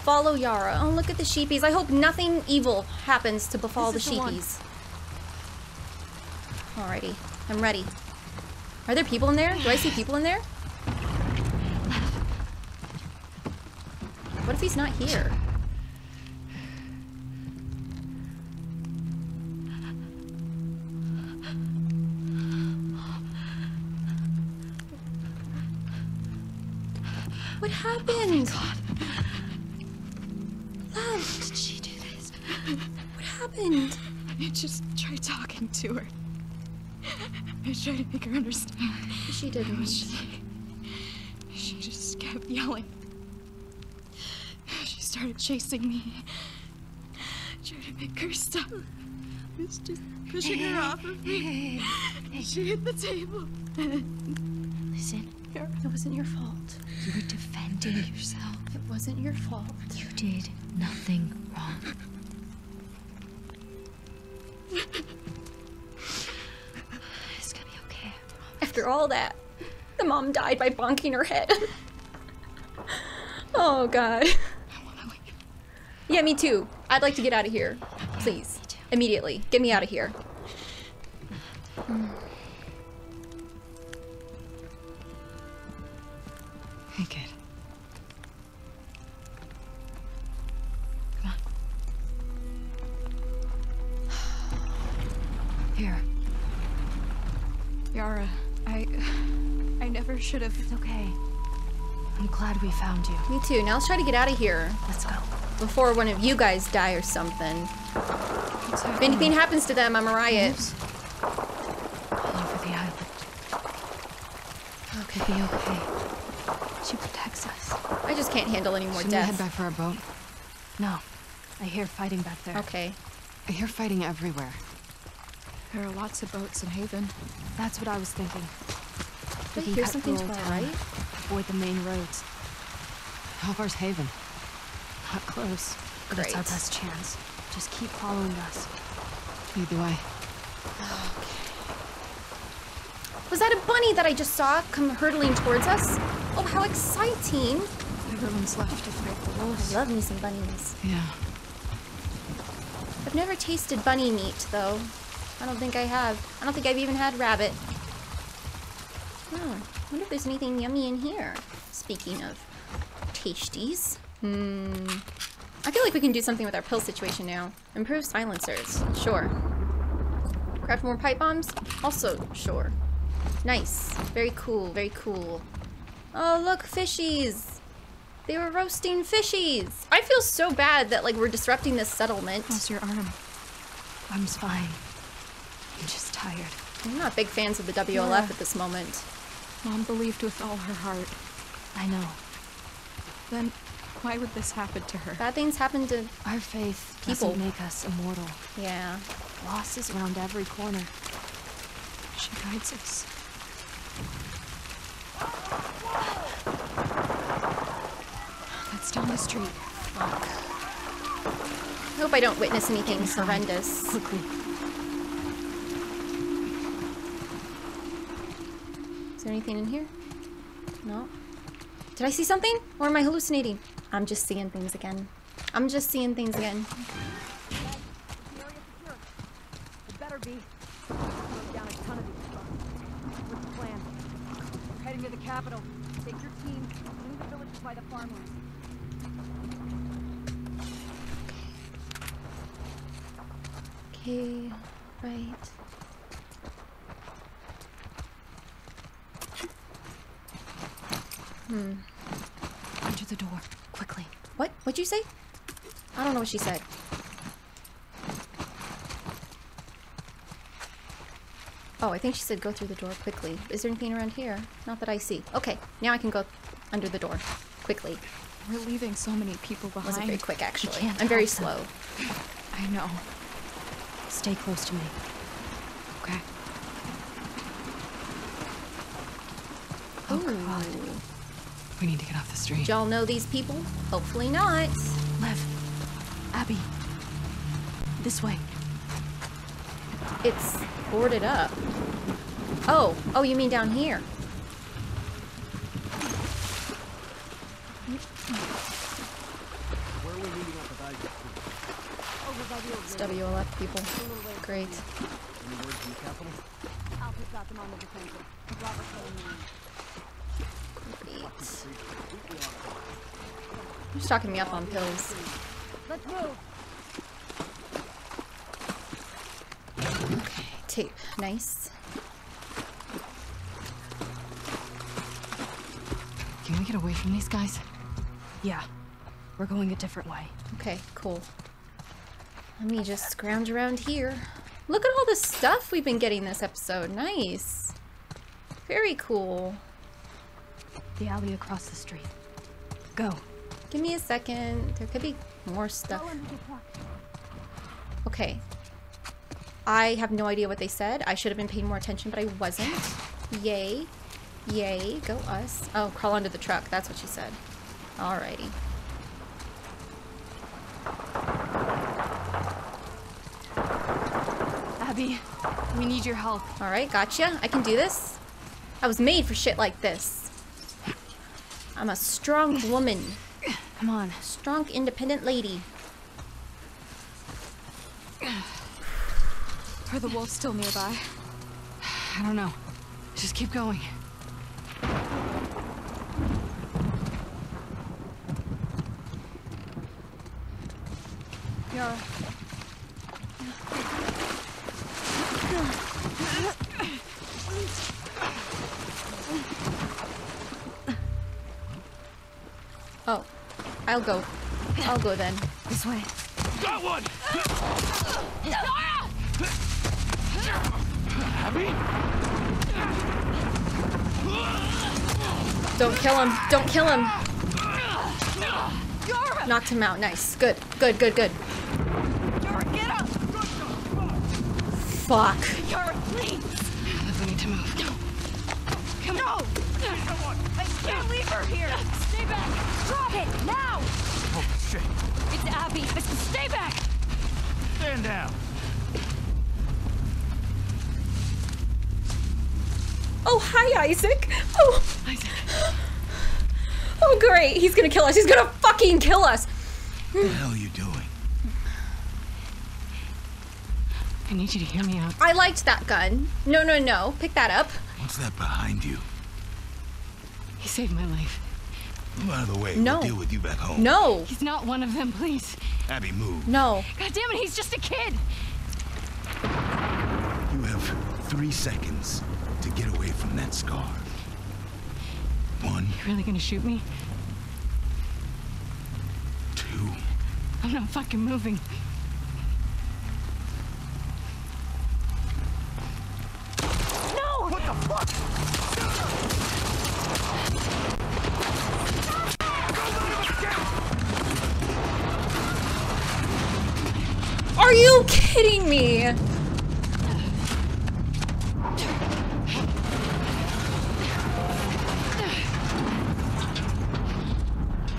Follow Yara. Oh, look at the sheepies. I hope nothing evil happens to befall the sheepies. Alrighty. I'm ready. Are there people in there? Do I see people in there? What if he's not here? What happened? Oh my God. Love. Did she do this? What happened? I just tried talking to her. I tried to make her understand. She didn't. She just kept yelling. She started chasing me. I tried to make her stop. I was just pushing her off of me. She hit the table. Listen, it wasn't your fault. You were defending yourself. It wasn't your fault. You did nothing wrong. It's gonna be okay, I promise. After all that, the mom died by bonking her head. Oh God. I wanna leave. Yeah, me too. I'd like to get out of here. Please. Me too. Immediately. Get me out of here. Hey, kid. Come on. Here. Yara, I never should have. It's okay. I'm glad we found you. Me too. Now let's try to get out of here. Let's go. Before one of you guys die or something. If anything happens to them, I'm a riot. All over the island. Okay. It'll be okay. She protects us. I just can't handle any more death. Should we head back for our boat? No. I hear fighting back there. Okay. I hear fighting everywhere. There are lots of boats in Haven. That's what I was thinking. Did I hear something to our right? Avoid the main roads. How far's Haven? Not close. But it's our best chance. Just keep following us. Either way. Okay. Was that a bunny that I just saw come hurtling towards us? Oh, how exciting! Everyone's left to fight the wolves. I love me some bunnies. Yeah. I've never tasted bunny meat, though. I don't think I have. I don't think I've even had rabbit. Oh, I wonder if there's anything yummy in here. Speaking of tasties. I feel like we can do something with our pill situation now. Improve silencers. Sure. Craft more pipe bombs? Also, sure. Nice. Very cool, very cool. Oh, look, fishies. They were roasting fishies. I feel so bad that, like, we're disrupting this settlement. How's your arm? I'm fine. I'm just tired. I'm not big fans of the WLF at this moment. Mom believed with all her heart. I know. Then why would this happen to her? Bad things happen to our faith. People doesn't make us immortal. Yeah. Loss is around every corner. She guides us. That's down the street. I hope I don't witness anything horrendous. Quickly. Is there anything in here? No. Did I see something? Or am I hallucinating? I'm just seeing things again. I'm just seeing things again. It better be. To the capital. Take your team. Move the villages by the farmland. Okay. Okay. Right. Enter the door. Quickly. What? What'd you say? I don't know what she said. Oh, I think she said go through the door quickly. Is there anything around here? Not that I see. Okay, now I can go under the door quickly. We're leaving so many people behind. Wasn't very quick, actually. I'm very slow. I know. Stay close to me. Okay. Oh, God. We need to get off the street. Y'all know these people? Hopefully not. Lev. Abby. This way. It's boarded up. Oh. Oh, you mean down here? It's WLF people. Great. Any words from the Capitol? Alpha's got them on the defensive. Robert Coleman. Beat. You're stocking me up on pills. Let's move. Okay, tape. Nice. Can we get away from these guys? Yeah. We're going a different way. Okay, cool. Let me just scrounge around here. Look at all the stuff we've been getting this episode. Nice. Very cool. The alley across the street. Go. Give me a second. There could be more stuff. Okay. I have no idea what they said. I should have been paying more attention, but I wasn't. Yay. Yay. Go us. Oh, crawl under the truck. That's what she said. Alrighty. Abby, we need your help. All right, gotcha. I can do this. I was made for shit like this. I'm a strong woman. Come on. Strong, independent lady. Are the wolves still nearby? I don't know. Just keep going. Yara. Oh, I'll go. I'll go then. This way. Got one! Abby? Don't kill him. Don't kill him. Knocked him out. Nice. Good. Good, good, good. Fuck. Yara, please. We need to move. No. Come on. No. I can't leave her here. Stay back. Drop it now. Oh shit. It's Abby. Stay back. Stand down. Oh, hi, Isaac. Oh. Isaac. Oh, great. He's gonna kill us. He's gonna fucking kill us. What the hell are you doing? I need you to hear me out. I liked that gun. No, no, no. Pick that up. What's that behind you? He saved my life. Move out of the way. No. We'll deal with you back home. No. He's not one of them, please. Abby, move. No. God damn it, he's just a kid. You have 3 seconds to get away from that scar. One. You really gonna shoot me? Two. I'm not fucking moving. Are you kidding me?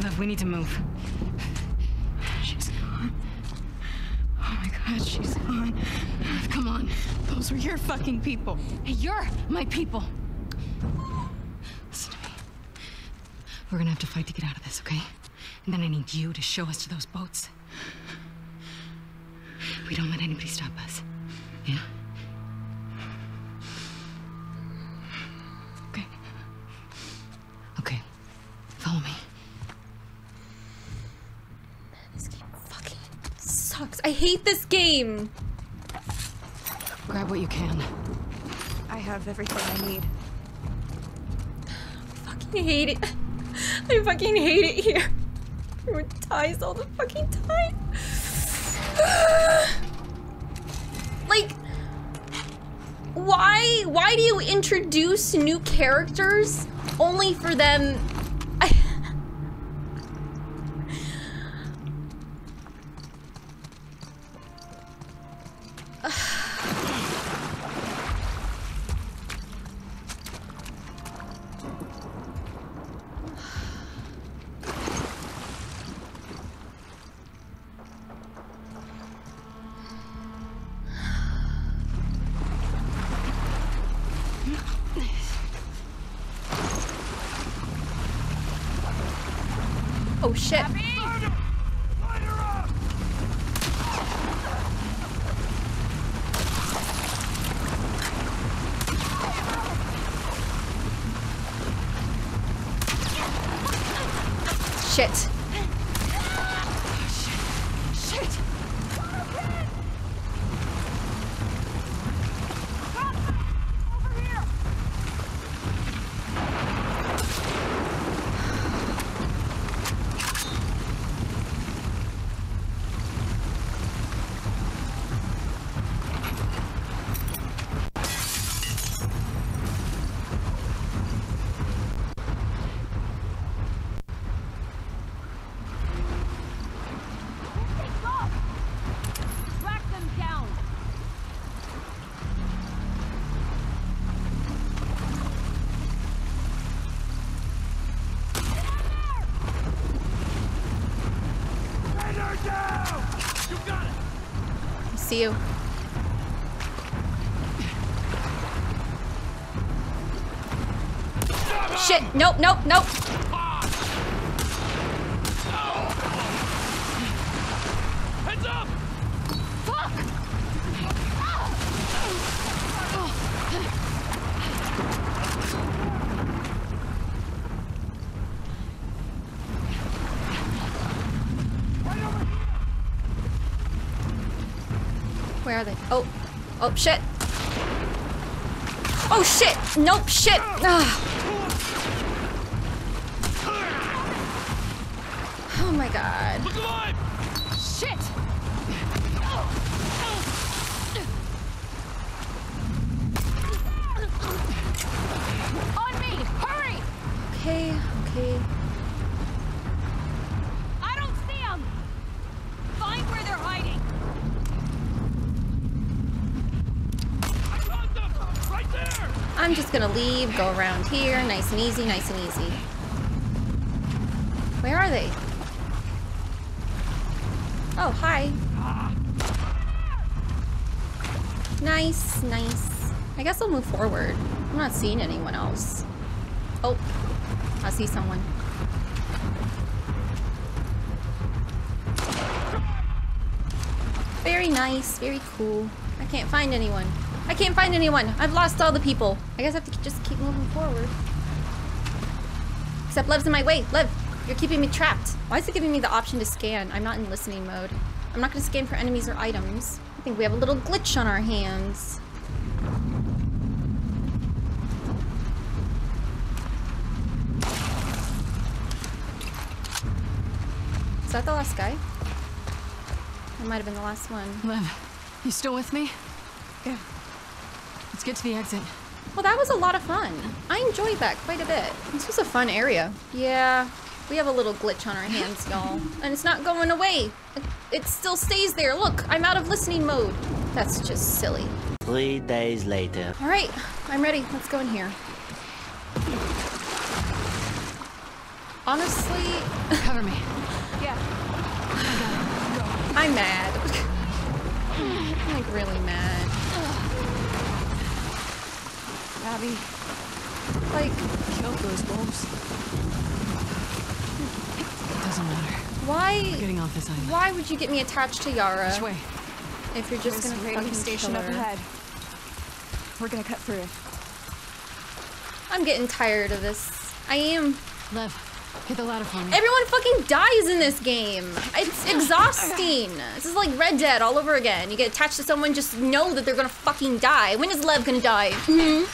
Love, we need to move. She's gone. Oh my God, she's gone. Love, come on. Those were your fucking people. Hey, you're my people. Listen to me. We're gonna have to fight to get out of this, okay? And then I need you to show us to those boats. We don't let anybody stop us. Yeah? Okay. Okay. Follow me. This game fucking sucks. I hate this game. Grab what you can. I have everything I need. I fucking hate it. I fucking hate it here. Everyone dies all the fucking time. Like, why do you introduce new characters only for them? Oh shit. Abby? Light her up. Shit. You. Shit, nope, nope, nope. Heads up. Where are they? Oh, oh shit. Oh shit, nope, shit. Ugh. Oh my god. Look alive. Shit. On me, hurry. Okay, okay. I don't see them. Find where they're hiding. I'm just gonna leave, go around here, nice and easy, nice and easy. Where are they? Oh, hi. Nice, nice. I guess I'll move forward. I'm not seeing anyone else. Oh, I see someone. Very nice, very cool. I can't find anyone. I can't find anyone. I've lost all the people. I guess I have to just keep moving forward. Except Lev's in my way. Lev, you're keeping me trapped. Why is it giving me the option to scan? I'm not in listening mode. I'm not gonna scan for enemies or items. I think we have a little glitch on our hands. Is that the last guy? That might have been the last one. Lev, you still with me? Good. Let's get to the exit. Well, that was a lot of fun. I enjoyed that quite a bit. This was a fun area. Yeah, we have a little glitch on our hands, y'all. And it's not going away. It still stays there. Look, I'm out of listening mode. That's just silly. 3 days later. All right, I'm ready. Let's go in here. Honestly... Cover me. Yeah. I'm mad. I'm like really mad. Abby, like, kill those wolves. It doesn't matter. Why? We're getting off this island. Why would you get me attached to Yara? Which way? If you're just gonna fucking station up ahead. We're gonna cut through. I'm getting tired of this. I am. Lev, hit the ladder for me. Everyone fucking dies in this game. It's exhausting. This is like Red Dead all over again. You get attached to someone, just know that they're gonna fucking die. When is Lev gonna die? Mm-hmm.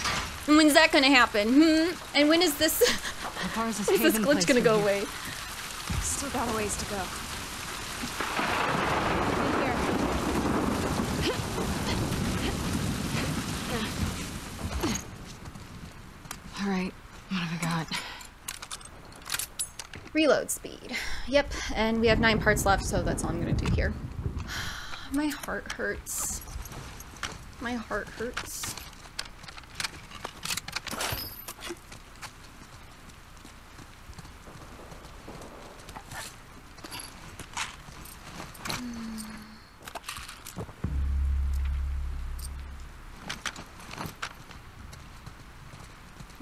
And when's that gonna happen? Hmm? And when is this? How far is this glitch gonna go away? Still got a ways to go. All right, what have I got? Reload speed. Yep, and we have 9 parts left, so that's all I'm gonna do here. My heart hurts. My heart hurts.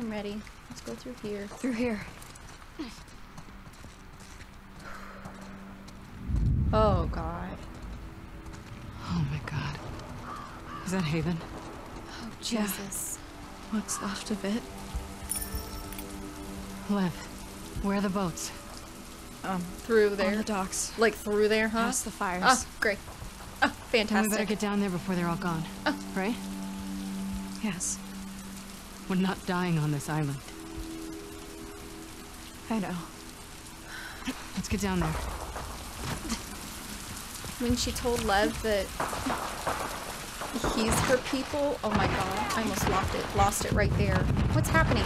I'm ready. Let's go through here. Through here. Is that Haven? Oh, Jesus. Yeah. What's left of it? Lev, where are the boats? Through there. On the docks. Like through there, huh? Past the fires. Oh, great. Oh, fantastic. We better get down there before they're all gone. Oh. Right? Yes. We're not dying on this island. I know. Let's get down there. When she told Lev that he's her people, oh my god, I almost lost it right there. What's happening?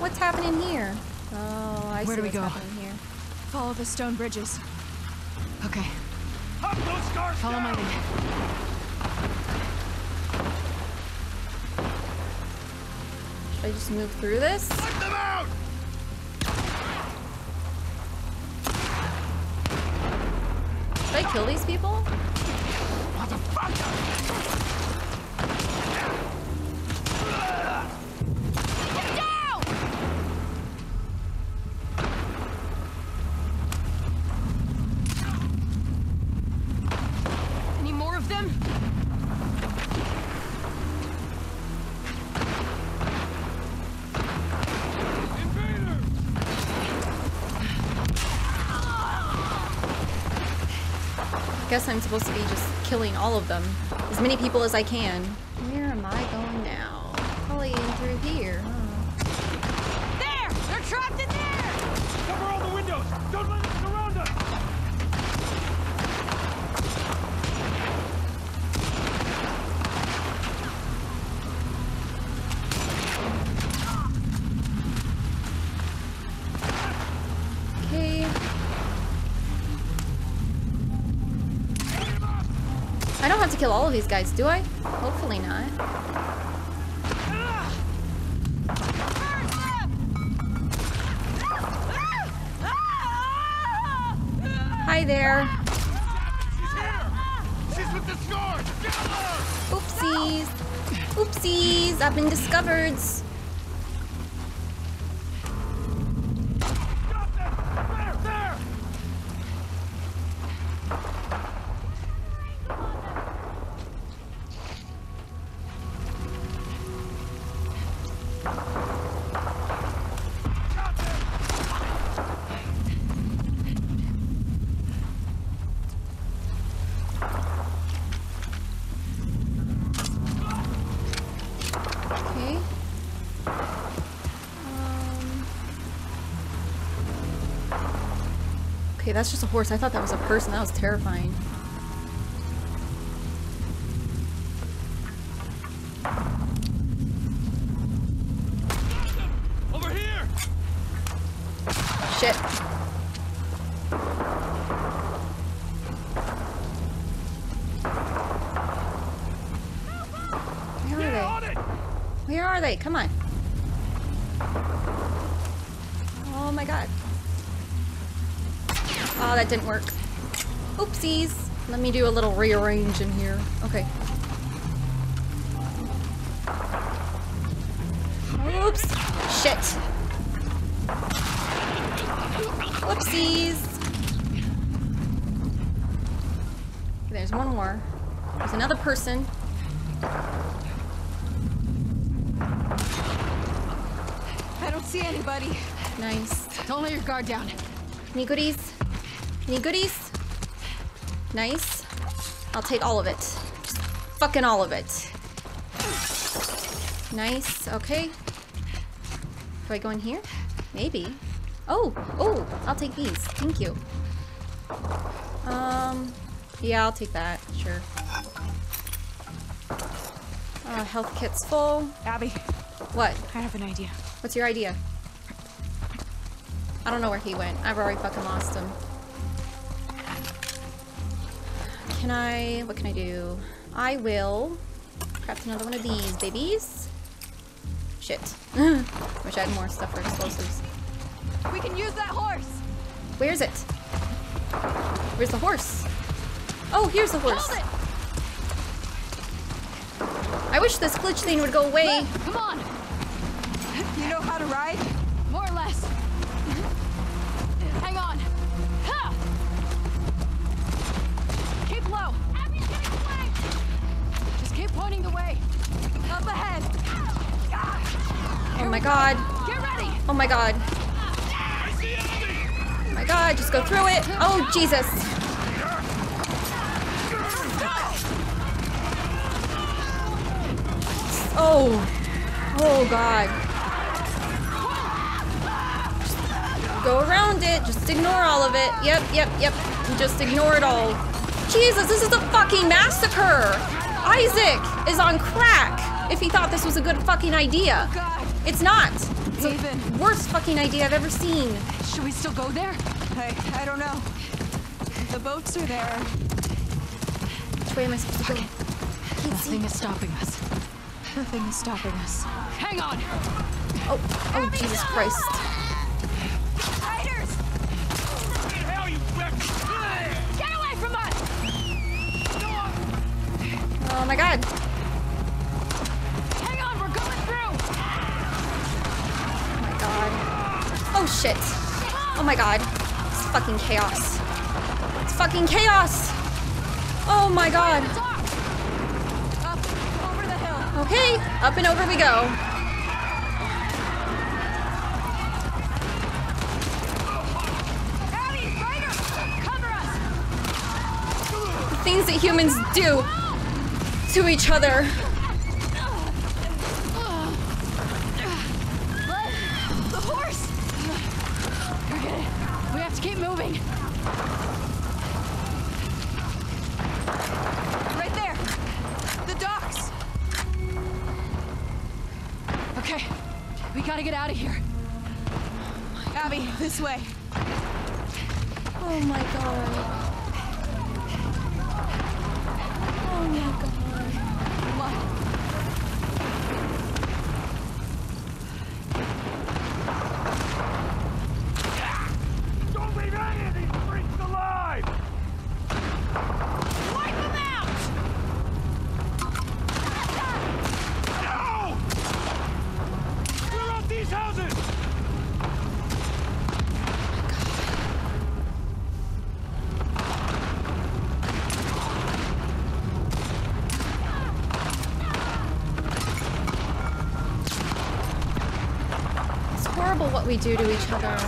What's happening here? Oh, I see where do we go? Happening here. Follow the stone bridges. Okay. Pop those stars down! Follow my lead. I just move through this? Let them out! Should I kill these people? What the fuck? Get down! Any more of them? I guess I'm supposed to be just killing all of them. As many people as I can. Where am I going now? Probably in through here, huh? There! They're trapped in there! Cover all the windows! Don't let them surround us! Kill all of these guys, do I? Hopefully not. Hi there. She's with the scourge. Oopsies. Oopsies. I've been discovered. That's just a horse. I thought that was a person. That was terrifying. Over here. Shit. Where are they? Come on. Oh my god. Oh, that didn't work. Oopsies. Let me do a little rearrange in here. Okay. Oops. Shit. Oopsies. There's one more. There's another person. I don't see anybody. Nice. Don't let your guard down. Any goodies? Any goodies? Nice. I'll take all of it. Just fucking all of it. Nice. Okay. Do I go in here? Maybe. Oh, I'll take these. Thank you. Yeah, I'll take that. Sure. Health kit's full. Abby. What? I have an idea. What's your idea? I don't know where he went. I've already fucking lost him. What can I do? I will craft another one of these babies. Shit. Wish I had more stuff for explosives. We can use that horse! Where's it? Where's the horse? Oh, here's the horse. Hold it! I wish this glitch thing would go away. Look, come on! You know how to ride? More or less. Hang on. Ha! Keep low. Abby's getting away. Just keep Pointing the way. Up ahead. Oh my god. Get ready. Oh my god. Oh my god, just go through it. Oh Jesus. Oh. Oh god. Go around it, just ignore all of it. Yep, yep, yep, just ignore it all. Jesus, this is a fucking massacre! Isaac is on crack if he thought this was a good fucking idea. It's not. It's the worst fucking idea I've ever seen. Should we still go there? I don't know. The boats are there. Which way am I supposed to go? Nothing is stopping us. Nothing is stopping us. Hang on! Oh, oh Jesus Christ. Oh my god. Hang on, we're going through. Oh my god. Oh shit. Oh my god. It's fucking chaos. It's fucking chaos. Oh my god. Up over the hill. Okay, up and over we go. Abby, Ryder, cover us. The things that humans do to each other. The horse. Forget it. We have to keep moving. Right there. The docks. Okay. We gotta get out of here. Abby, this way. Oh my god. We do to each other.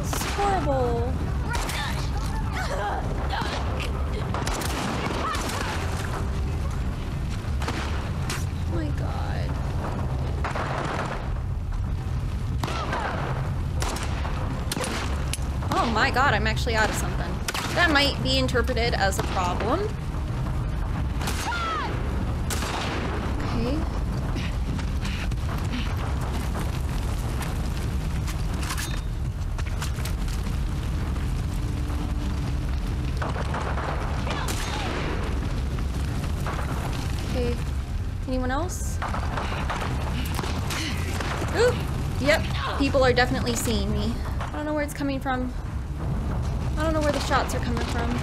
It's horrible. Oh my god. Oh my god, I'm actually out of something. That might be interpreted as a problem. People are definitely seeing me. I don't know where it's coming from. I don't know where the shots are coming from.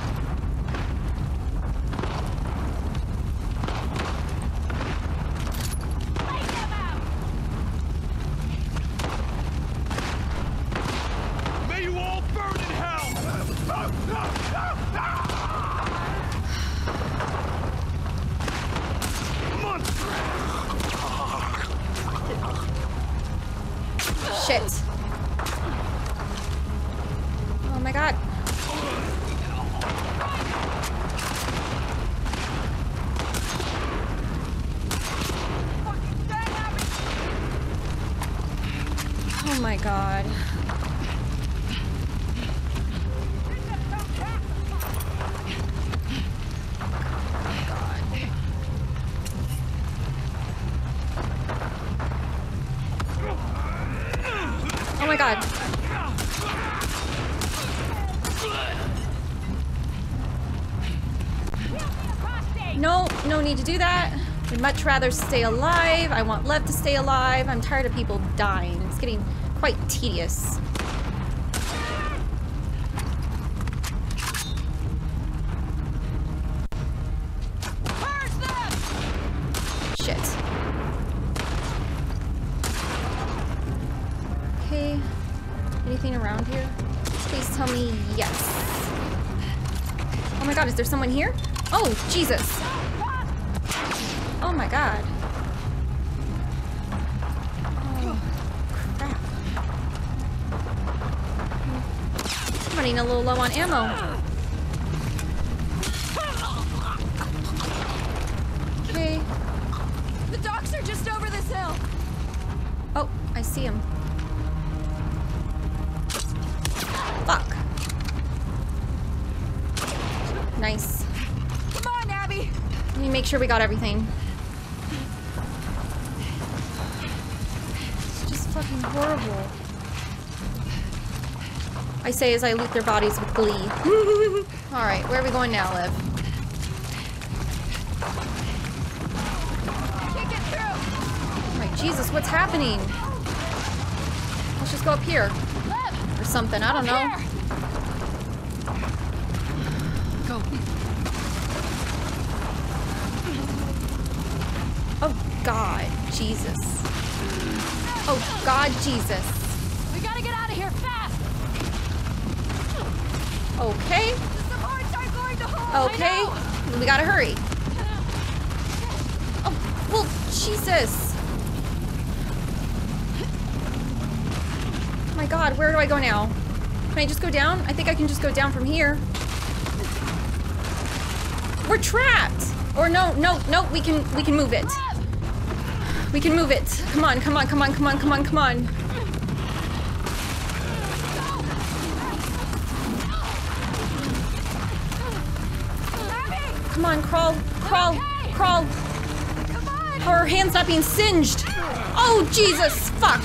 Much rather stay alive. I want Lev to stay alive. I'm tired of people dying. It's getting quite tedious. Shit. Okay. Anything around tell me yes. Oh my god, is there someone here? Oh, Jesus. Oh my god. Oh, crap. I'm running a little low on ammo. Okay. The docks are just over this hill. Oh, I see him. Fuck. Nice. Come on, Abby. Let me make sure we got everything. It's just fucking horrible. I say as I loot their bodies with glee. Alright, where are we going now, Lev? Jesus, what's happening? Let's just go up here. Or something, I don't know. Go. Oh God, Jesus. Oh God, Jesus. We gotta get out of here fast. Okay. Okay, we gotta hurry. Oh, well, Jesus. Oh my god, where do I go now? Can I just go down? I think I can just go down from here. We're trapped! Or no, we can move it. We can move it. Come on, come on, come on, come on, come on, come on. Come on, crawl, crawl, crawl. Her hand's not being singed. Oh, Jesus, fuck.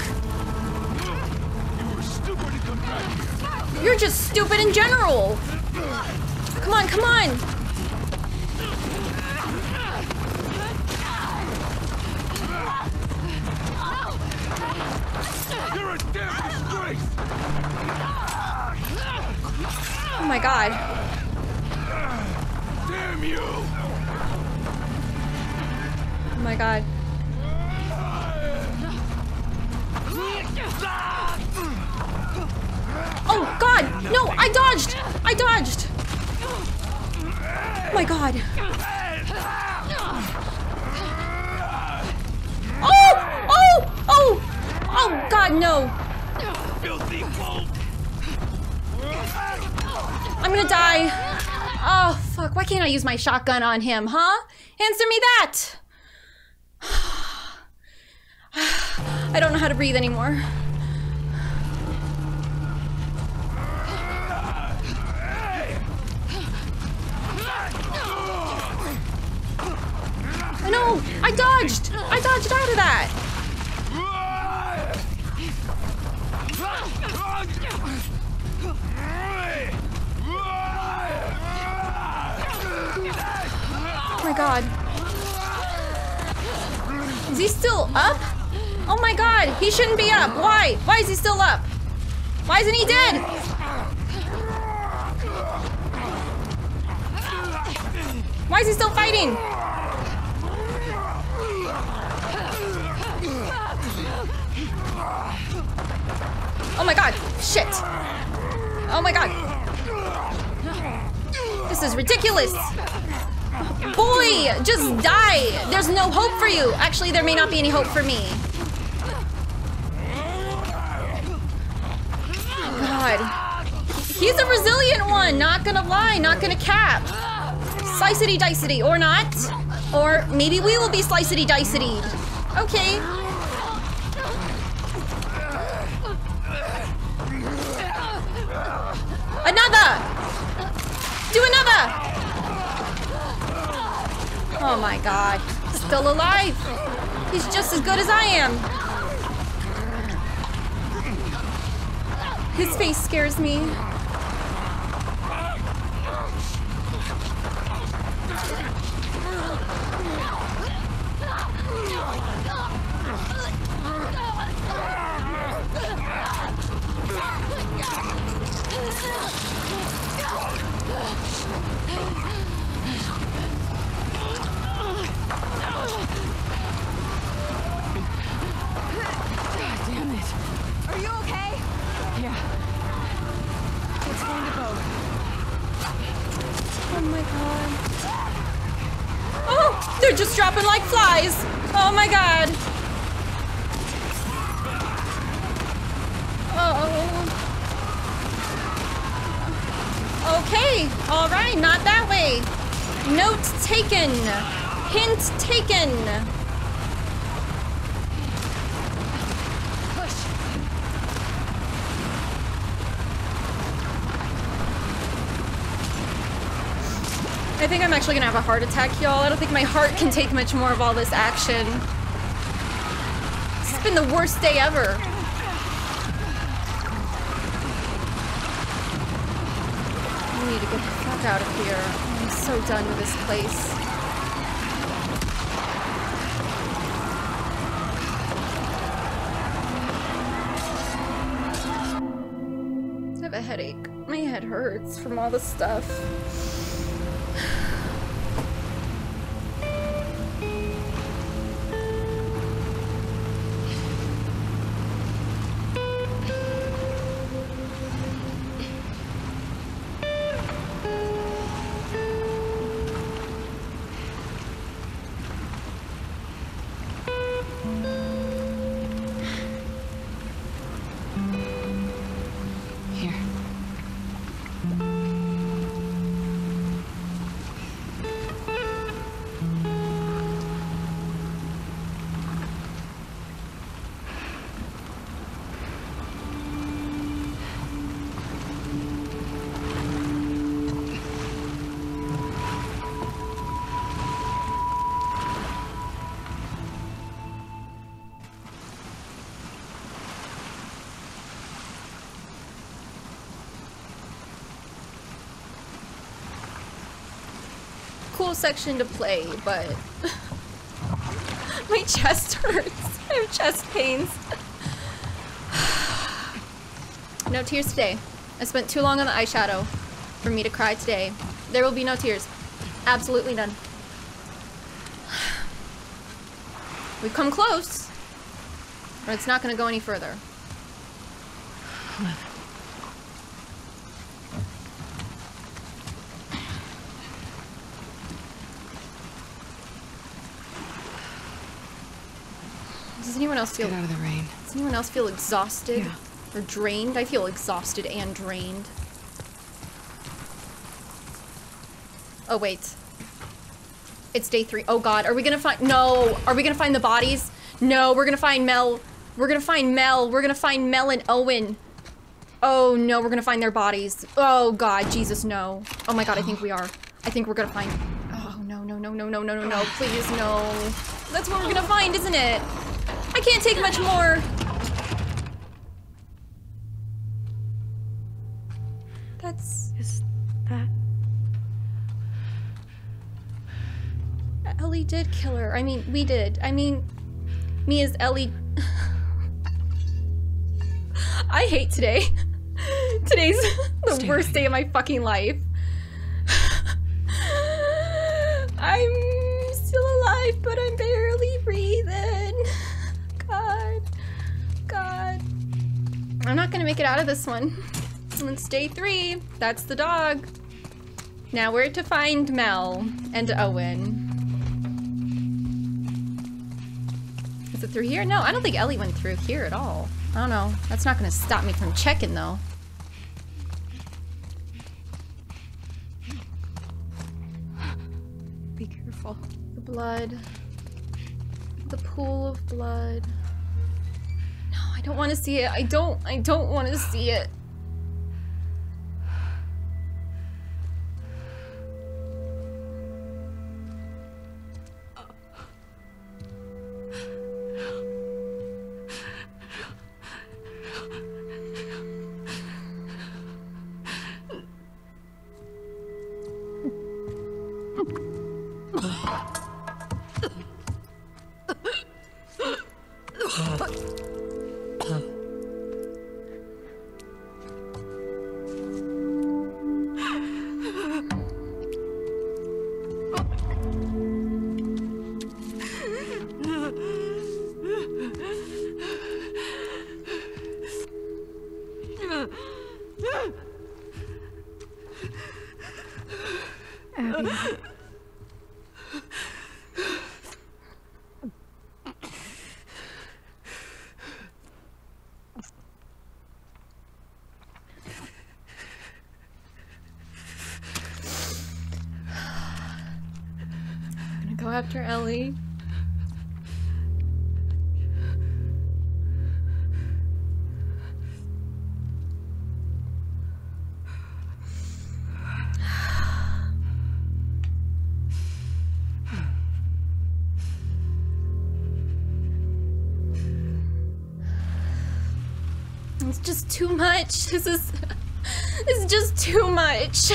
You're just stupid in general! Come on, come on! You're a damn disgrace! Oh my god. Damn you! Oh my god. Oh god! No! I dodged! I dodged! Oh my god! Oh! Oh! Oh! Oh god, no! I'm gonna die! Oh fuck, why can't I use my shotgun on him, huh? Answer me that! I don't know how to breathe anymore. No! I dodged! I dodged out of that! Oh my god. Is he still up? Oh my god! He shouldn't be up! Why? Why is he still up? Why isn't he dead? Why is he still fighting? Oh my god! Shit! Oh my god! This is ridiculous! Boy! Just die! There's no hope for you! Actually, there may not be any hope for me. Oh god. He's a resilient one! Not gonna lie, not gonna cap. Slicity-dicity, or not. Or maybe we will be slicity-dicitied. Okay. Another! Do another! Oh my god. Still alive! He's just as good as I am! His face scares me. God damn it. Are you okay? Yeah. What's going Oh my god. Oh, they're just dropping like flies. Oh my god. Oh. Okay, all right, not that way. Note taken. Hint taken. I think I'm actually gonna have a heart attack, y'all. I don't think my heart can take much more of all this action. It's been the worst day ever. I need to get the fuck out of here. I'm so done with this place. I have a headache. My head hurts from all this stuff. Section to play, but my chest hurts. I have chest pains. No tears today. I spent too long on the eyeshadow for me to cry today. There will be no tears. Absolutely none. We've come close, but it's not going to go any further. Get out of the rain. Does anyone else feel exhausted or drained? I feel exhausted and drained. Oh wait, it's day 3. Oh god, are we gonna find? No, are we gonna find the bodies? No, we're gonna find Mel. We're gonna find Mel. We're gonna find Mel and Owen. Oh no, we're gonna find their bodies. Oh god, Jesus no. Oh my god, I think we are. I think we're gonna find. Oh no no no no no no no no! Please no. That's what we're gonna find, isn't it? I can't take much more. That's... Is that... Ellie did kill her. I mean, we did. I mean, me as Ellie... I hate today. Today's the worst day of my fucking life. I'm still alive, but I'm barely breathing. God, God. I'm not gonna make it out of this one. It's day 3. That's the dog. Now we're to find Mel and Owen. Is it through here? No, I don't think Ellie went through here at all. I don't know. That's not gonna stop me from checking though. Be careful. The blood. The pool of blood. No, I don't want to see it. I don't want to see it. Abby. I'm gonna go after Ellie. Too much. This is just too much.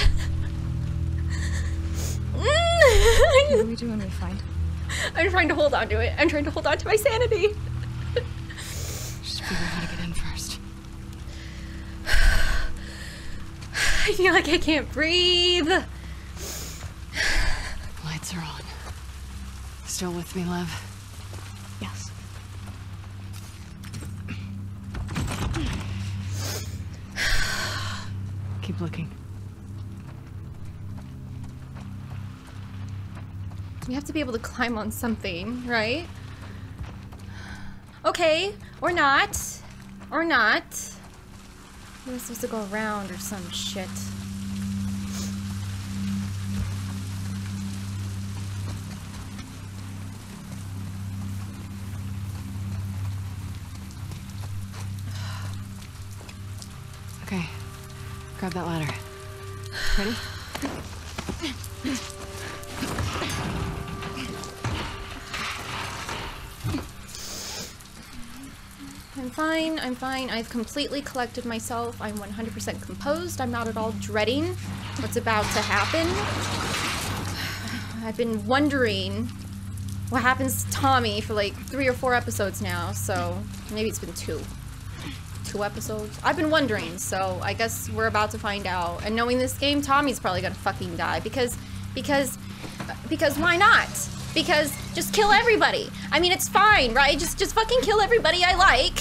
What do we do when we find him? I'm trying to hold on to it. I'm trying to hold on to my sanity. Just figure out how to get in first. I feel like I can't breathe. Lights are on. Still with me, Lev? Yes. Keep looking. We have to be able to climb on something, right? Okay, or not. Or not. We're supposed to go around or some shit. Okay. Grab that ladder. Ready? I'm fine, I'm fine. I've completely collected myself. I'm 100% composed. I'm not at all dreading what's about to happen. I've been wondering what happens to Tommy for like 3 or 4 episodes now, so maybe it's been 2. 2 episodes. I've been wondering, so I guess we're about to find out. And knowing this game, Tommy's probably gonna fucking die because why not? Because just kill everybody. I mean, it's fine, right? Just fucking kill everybody I like.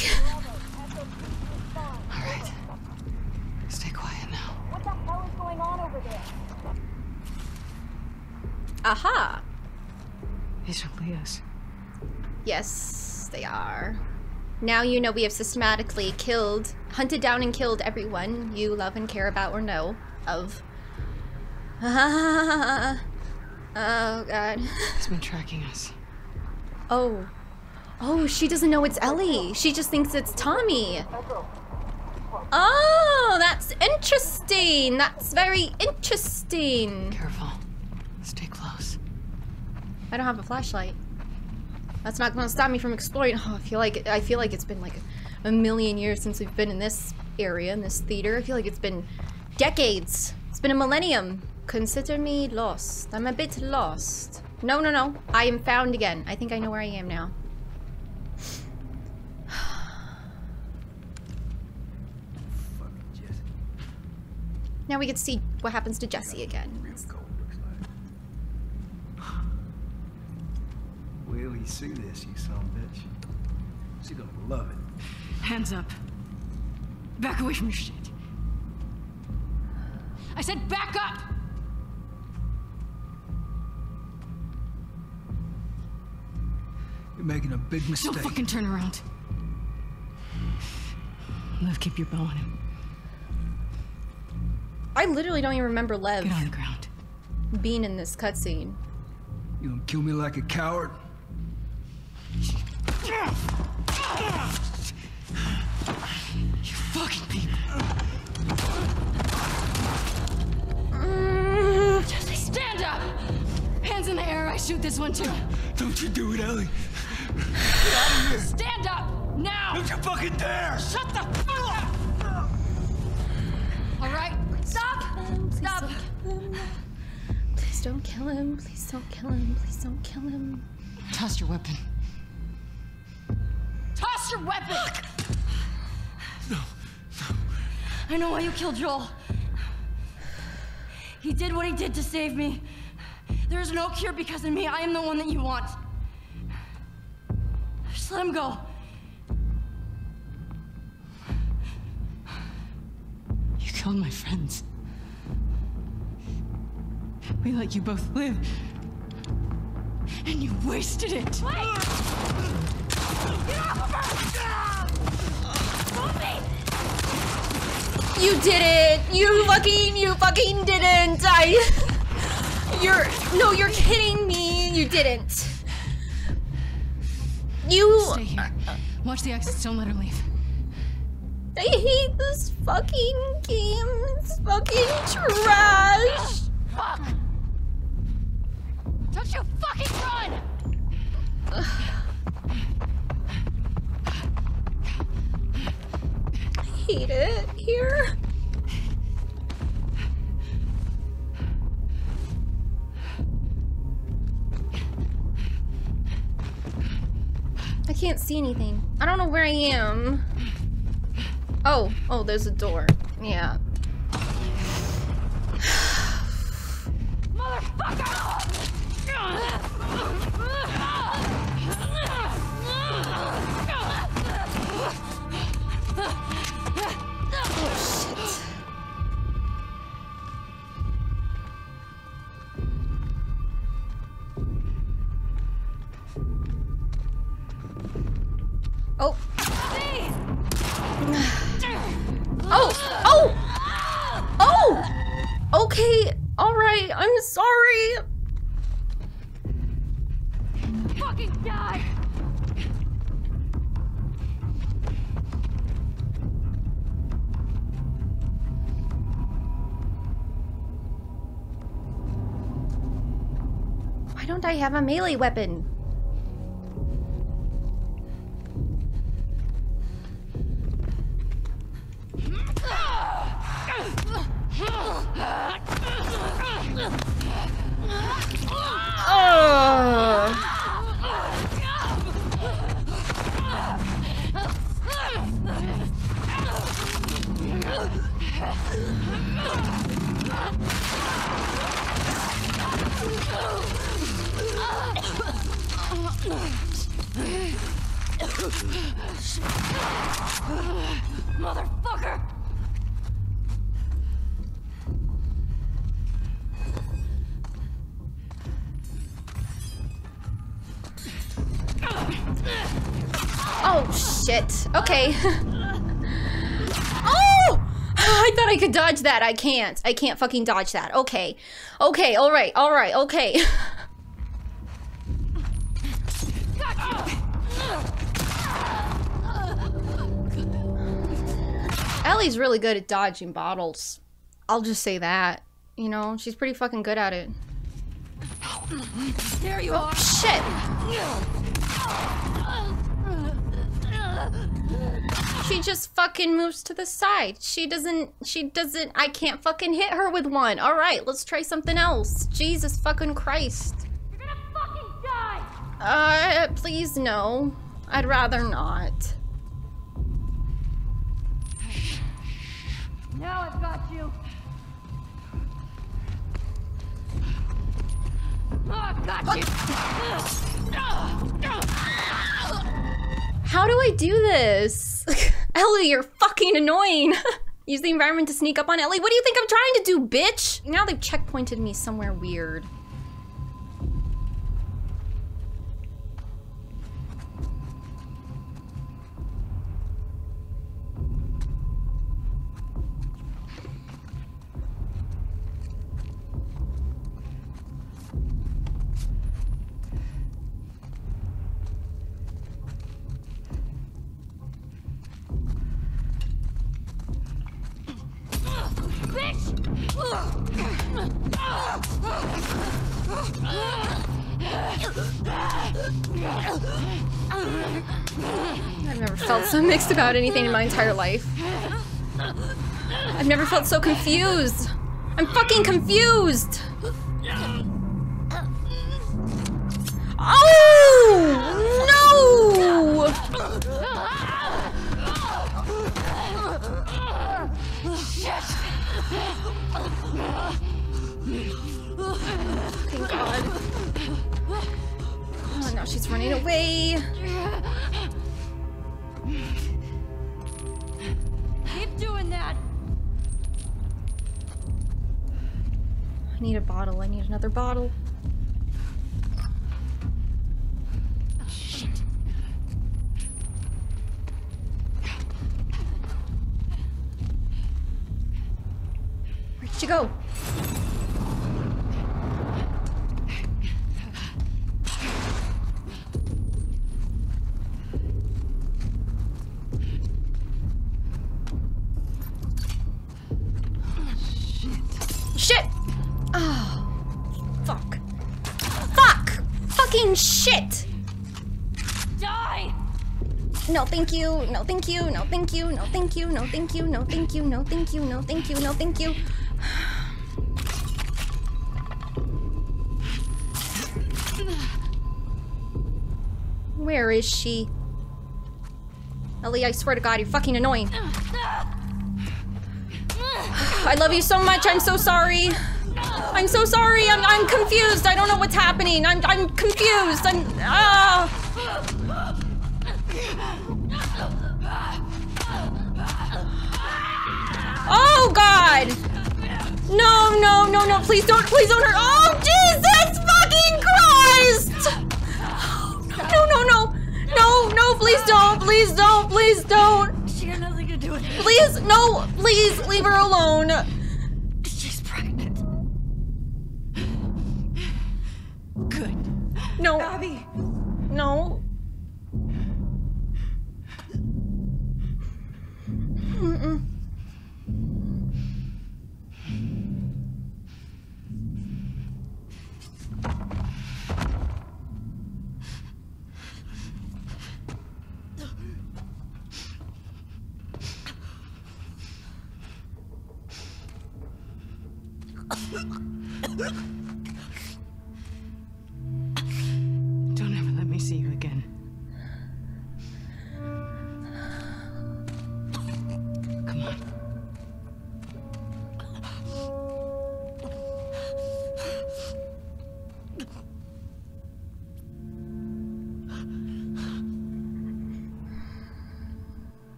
All right. Stay quiet now. What the hell is going on over there? Aha. These are Leos. Yes, they are. Now you know we have systematically killed, hunted down and killed everyone you love and care about or know of. Oh god. He's been tracking us. Oh. Oh, she doesn't know it's Ellie. She just thinks it's Tommy. Oh, that's interesting. That's very interesting. Careful. Stay close. I don't have a flashlight. That's not gonna stop me from exploring. Oh, I feel like it's been like a million years since we've been in this area, in this theater. I feel like it's been decades. It's been a millennium. Consider me lost. I'm a bit lost. No, no, no. I am found again. I think I know where I am now. Now we get to see what happens to Jesse again. Will you see this, you son of a bitch? She's gonna love it. Hands up. Back away from your shit. I said back up! You're making a big mistake. Don't fucking turn around. Lev, keep your bow on him. I literally don't even remember Lev. Get on the ground. Being in this cutscene. You gonna kill me like a coward? You fucking people! Jesse, stand up! Hands in the air, I shoot this one too. Don't you do it, Ellie. Get out of here! Stand up! Now! Don't you fucking dare! Shut the fuck up! Alright? Stop! Stop! Please don't kill him. Please don't kill him. Please don't kill him. Toss your weapon. Toss your weapon! No, no. I know why you killed Joel. He did what he did to save me. There is no cure because of me. I am the one that you want. Just let him go. You killed my friends. We let you both live, and you wasted it. Wait! Get off of her! You did it! You fucking didn't! You're kidding me! You didn't. You stay here. Watch the exits. Don't let her leave. I hate this fucking game. It's fucking trash. Fuck! Don't you fucking run! I hate it here. I can't see anything. I don't know where I am. Oh, there's a door. Yeah. Oh, shit. Oh. Oh! Okay, alright, I'm sorry. Fucking die. Why don't I have a melee weapon? Motherfucker. Oh shit. Okay. Oh! I thought I could dodge that. I can't. I can't fucking dodge that. Okay. Okay, alright, okay. Ellie's really good at dodging bottles. I'll just say that. You know, she's pretty fucking good at it. There you are. Shit. She just fucking moves to the side. She doesn't, I can't fucking hit her with one. All right, let's try something else. Jesus fucking Christ. You're gonna fucking die. Please no. I'd rather not. Now I've got you. Oh, I've got you. How do I do this? Ellie, you're fucking annoying. Use the environment to sneak up on Ellie. What do you think I'm trying to do, bitch? Now they've checkpointed me somewhere weird. I've never felt so mixed about anything in my entire life. I've never felt so confused. I'm fucking confused. Oh no! Thank God. Oh, now she's running away. Keep doing that. I need a bottle. I need another bottle. Oh, shit. Where'd she go? Shit! Die! No, thank you. No, thank you. No, thank you. No, thank you. No, thank you. No, thank you. No, thank you. No, thank you. No, thank you. Where is she? Ellie, I swear to God, you're fucking annoying. I love you so much. I'm so sorry. I'm so sorry. I'm confused. I don't know what's happening. I'm confused. Oh God! No, no, no, no! Please don't hurt. Oh Jesus fucking Christ! No, no, no, no, no! Please don't! Please don't! Please don't! She had nothing to do with it. Please, no! Please leave her alone. No. Abby. No. Mm-mm.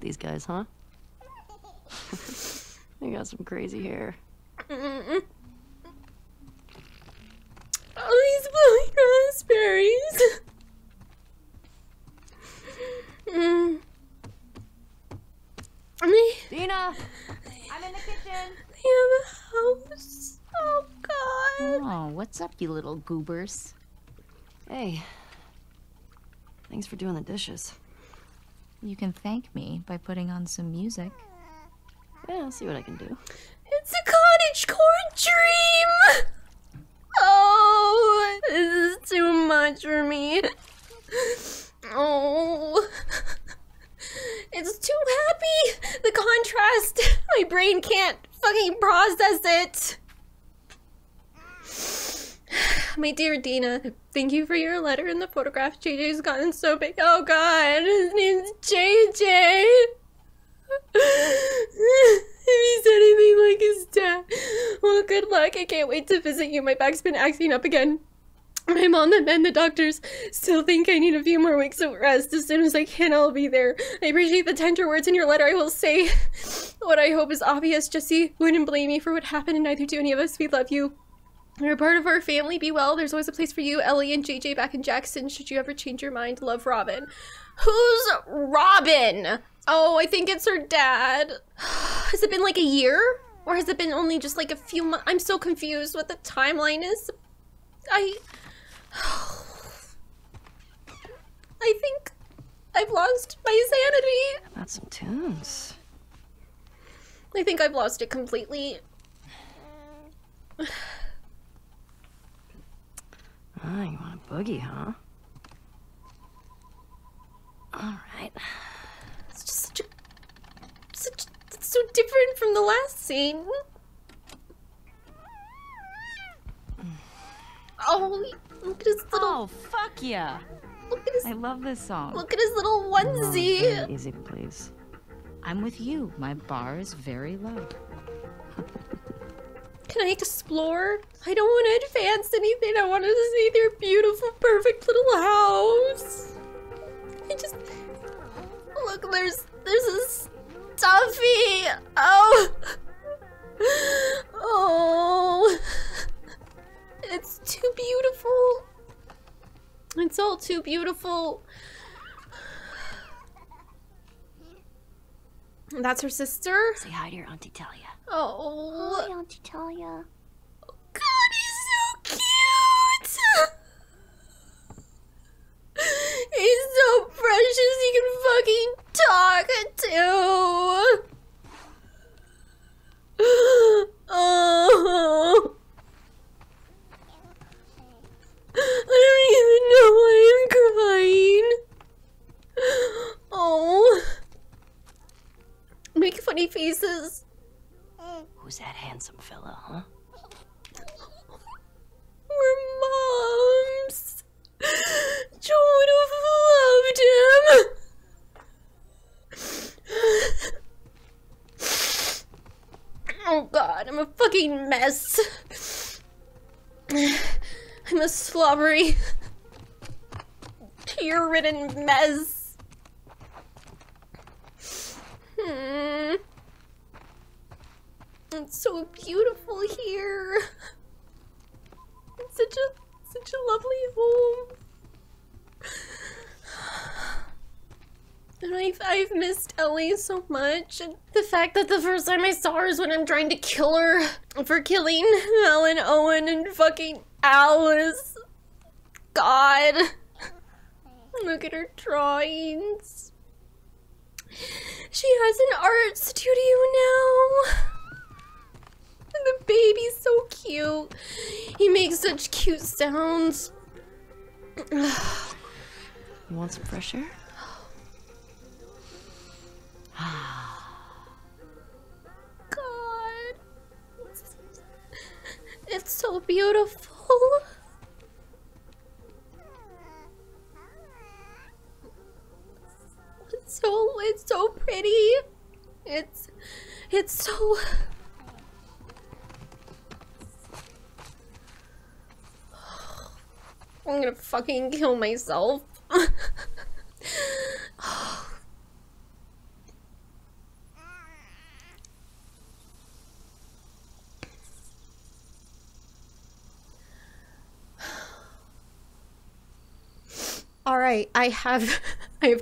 These guys, huh? They got some crazy hair. Mm-mm. All these blowing raspberries. Mm. Dina! I'm in the kitchen! In the house! Oh, God! Oh, what's up, you little goobers? Hey. Thanks for doing the dishes. You can thank me by putting on some music. Yeah, I'll see what I can do. It's a cottagecore dream! Oh, this is too much for me. Oh. It's too happy! The contrast! My brain can't fucking process it! My dear Dina, thank you for your letter and the photograph. JJ's gotten so big. Oh God, his name's JJ. If he's anything like his dad. Well, good luck. I can't wait to visit you. My back's been acting up again. My mom and the doctors still think I need a few more weeks of rest. As soon as I can, I'll be there. I appreciate the tender words in your letter. I will say what I hope is obvious. Jesse wouldn't blame me for what happened, and neither do any of us. We love you. You're a part of our family. Be well. There's always a place for you, Ellie and JJ back in Jackson. Should you ever change your mind, love, Robin. Who's Robin? Oh, I think it's her dad. Has it been like a year? Or has it been only just like a few months? I'm so confused what the timeline is. I think I've lost my sanity. About some tunes. I think I've lost it completely. Ah, you want a boogie, huh? Alright. It's just it's so different from the last scene. Oh, look at his little... Oh, fuck yeah! Look at his... I love this song. Look at his little onesie! Oh, easy, please. I'm with you. My bar is very low. Can I explore? I don't want to advance anything. I want to see their beautiful, perfect little house. I just... Look, there's this stuffy. Oh. Oh. It's too beautiful. It's all too beautiful. That's her sister? Say hi to your Auntie Talia. Oh. Hi, Auntie Talia. Oh, God, he's so cute! He's so precious, he can fucking talk to. Oh. I don't even know why I'm crying. Oh. Make funny faces. Who's that handsome fella, huh? We're moms. Joel would have loved him. Oh God, I'm a fucking mess. I'm a slobbery, tear-ridden mess. It's so beautiful here. It's such a lovely home. And I've missed Ellie so much. And the fact that the first time I saw her is when I'm trying to kill her for killing Mel and Owen and fucking Alice. God. Look at her drawings. She has an art studio now. And the baby's so cute. He makes such cute sounds. You want some fresh air? God. It's so beautiful. It's so pretty. It's so. I'm gonna fucking kill myself. All right, I have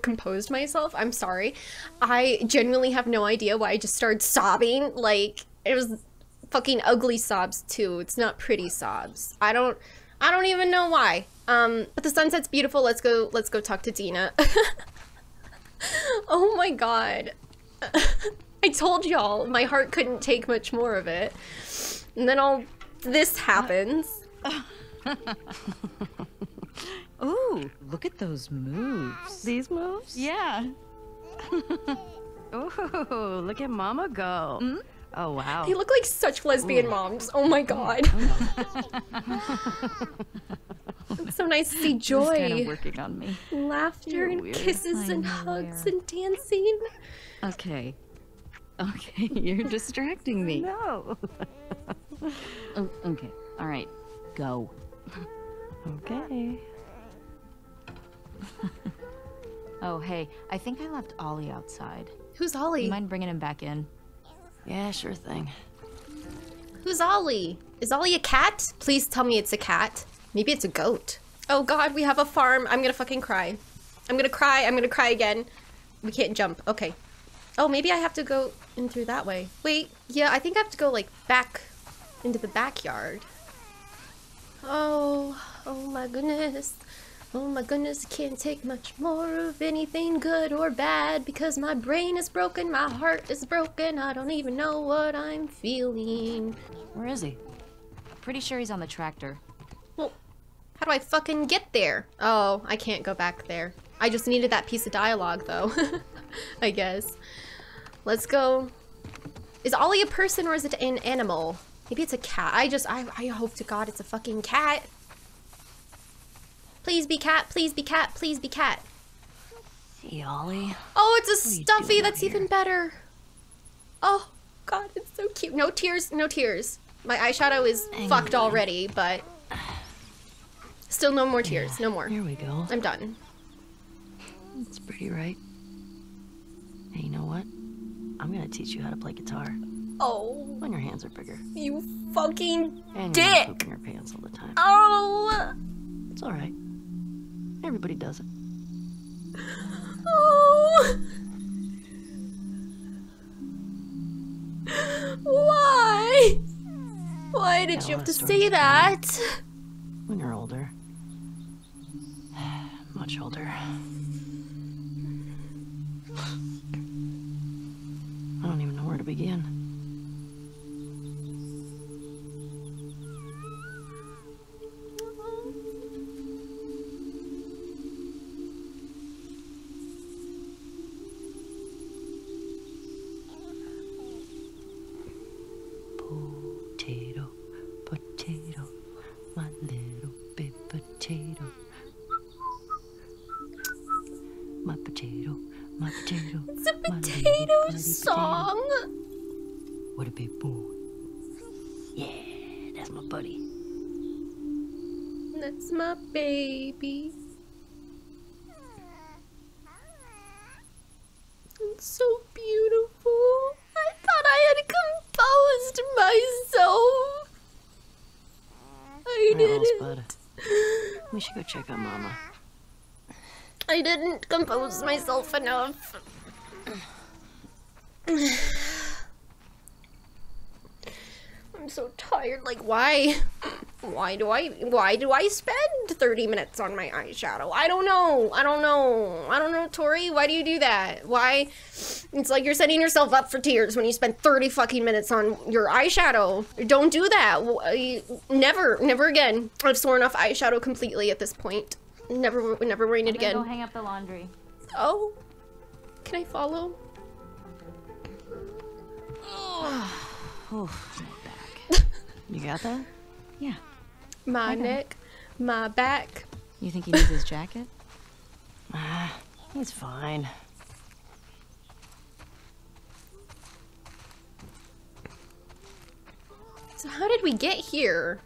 composed myself. I'm sorry. I genuinely have no idea why I just started sobbing. Like, it was fucking ugly sobs too. It's not pretty sobs. I don't even know why. But the sunset's beautiful. Let's go talk to Dina. Oh my God. I told y'all my heart couldn't take much more of it. And then all this happens. Ooh, look at those moves. These moves? Yeah. Ooh, look at Mama go. Mm? Oh, wow. They look like such lesbian Ooh. Moms. Oh, my God. It's so nice to see joy. It's kind of working on me. Laughter and kisses and hugs and dancing. Okay. Okay, you're distracting me. No. Okay, all right. Go. Okay. Oh, hey, I think I left Ollie outside. Who's Ollie? You mind bringing him back in? Yeah, sure thing. Who's Ollie? Is Ollie a cat? Please tell me it's a cat. Maybe it's a goat. Oh god, we have a farm. I'm gonna fucking cry. I'm gonna cry. I'm gonna cry again. We can't jump. Okay. Oh, maybe I have to go in through that way. Wait, yeah, I think I have to go, like, back into the backyard. Oh, oh my goodness. Oh my goodness, I can't take much more of anything good or bad because my brain is broken, my heart is broken, I don't even know what I'm feeling. Where is he? I'm pretty sure he's on the tractor. Well, how do I fucking get there? Oh, I can't go back there. I just needed that piece of dialogue, though. I guess. Let's go. Is Ollie a person or is it an animal? Maybe it's a cat. I hope to God it's a fucking cat. Please be cat, please be cat, please be cat. Hey, Ollie. Oh, it's a stuffy. That's even better. Oh, God, it's so cute. No tears, no tears. My eyeshadow is fucked already, but... Still no more tears, no more. Here we go. I'm done. It's pretty, right? Hey, you know what? I'm gonna teach you how to play guitar. Oh. When your hands are bigger. You fucking and dick! And you're pooping your pants all the time. Oh! It's alright. Everybody does it. Oh! Why? Why did you have to say that? When you're older. Much older. I don't even know where to begin. Potato, potato, my little big potato. My potato, my potato. It's a potato song. What a big boy. Yeah, that's my buddy. That's my baby. It's so beautiful. I thought I had composed myself. I didn't. We should go check on Mama. I didn't compose myself enough. I'm so tired. Like, why? Why do I spend 30 minutes on my eyeshadow? I don't know. I don't know. I don't know, Tori. Why do you do that? Why? It's like you're setting yourself up for tears when you spend 30 fucking minutes on your eyeshadow. Don't do that. Never. Never again. I've sworn off eyeshadow completely at this point. Never wearing it again. I'm gonna go hang up the laundry. Oh, can I follow? Oh, my back. You got that? Yeah. My neck, my back. You think he needs his jacket? Ah, he's fine. So how did we get here?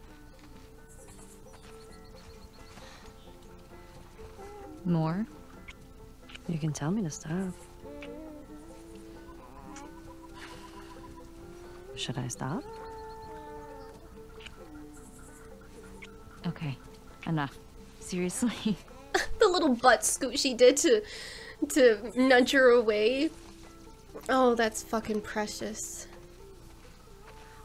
More? You can tell me to stop. Should I stop? Okay, enough. Seriously. The little butt scoot she did to nudge her away. Oh, that's fucking precious.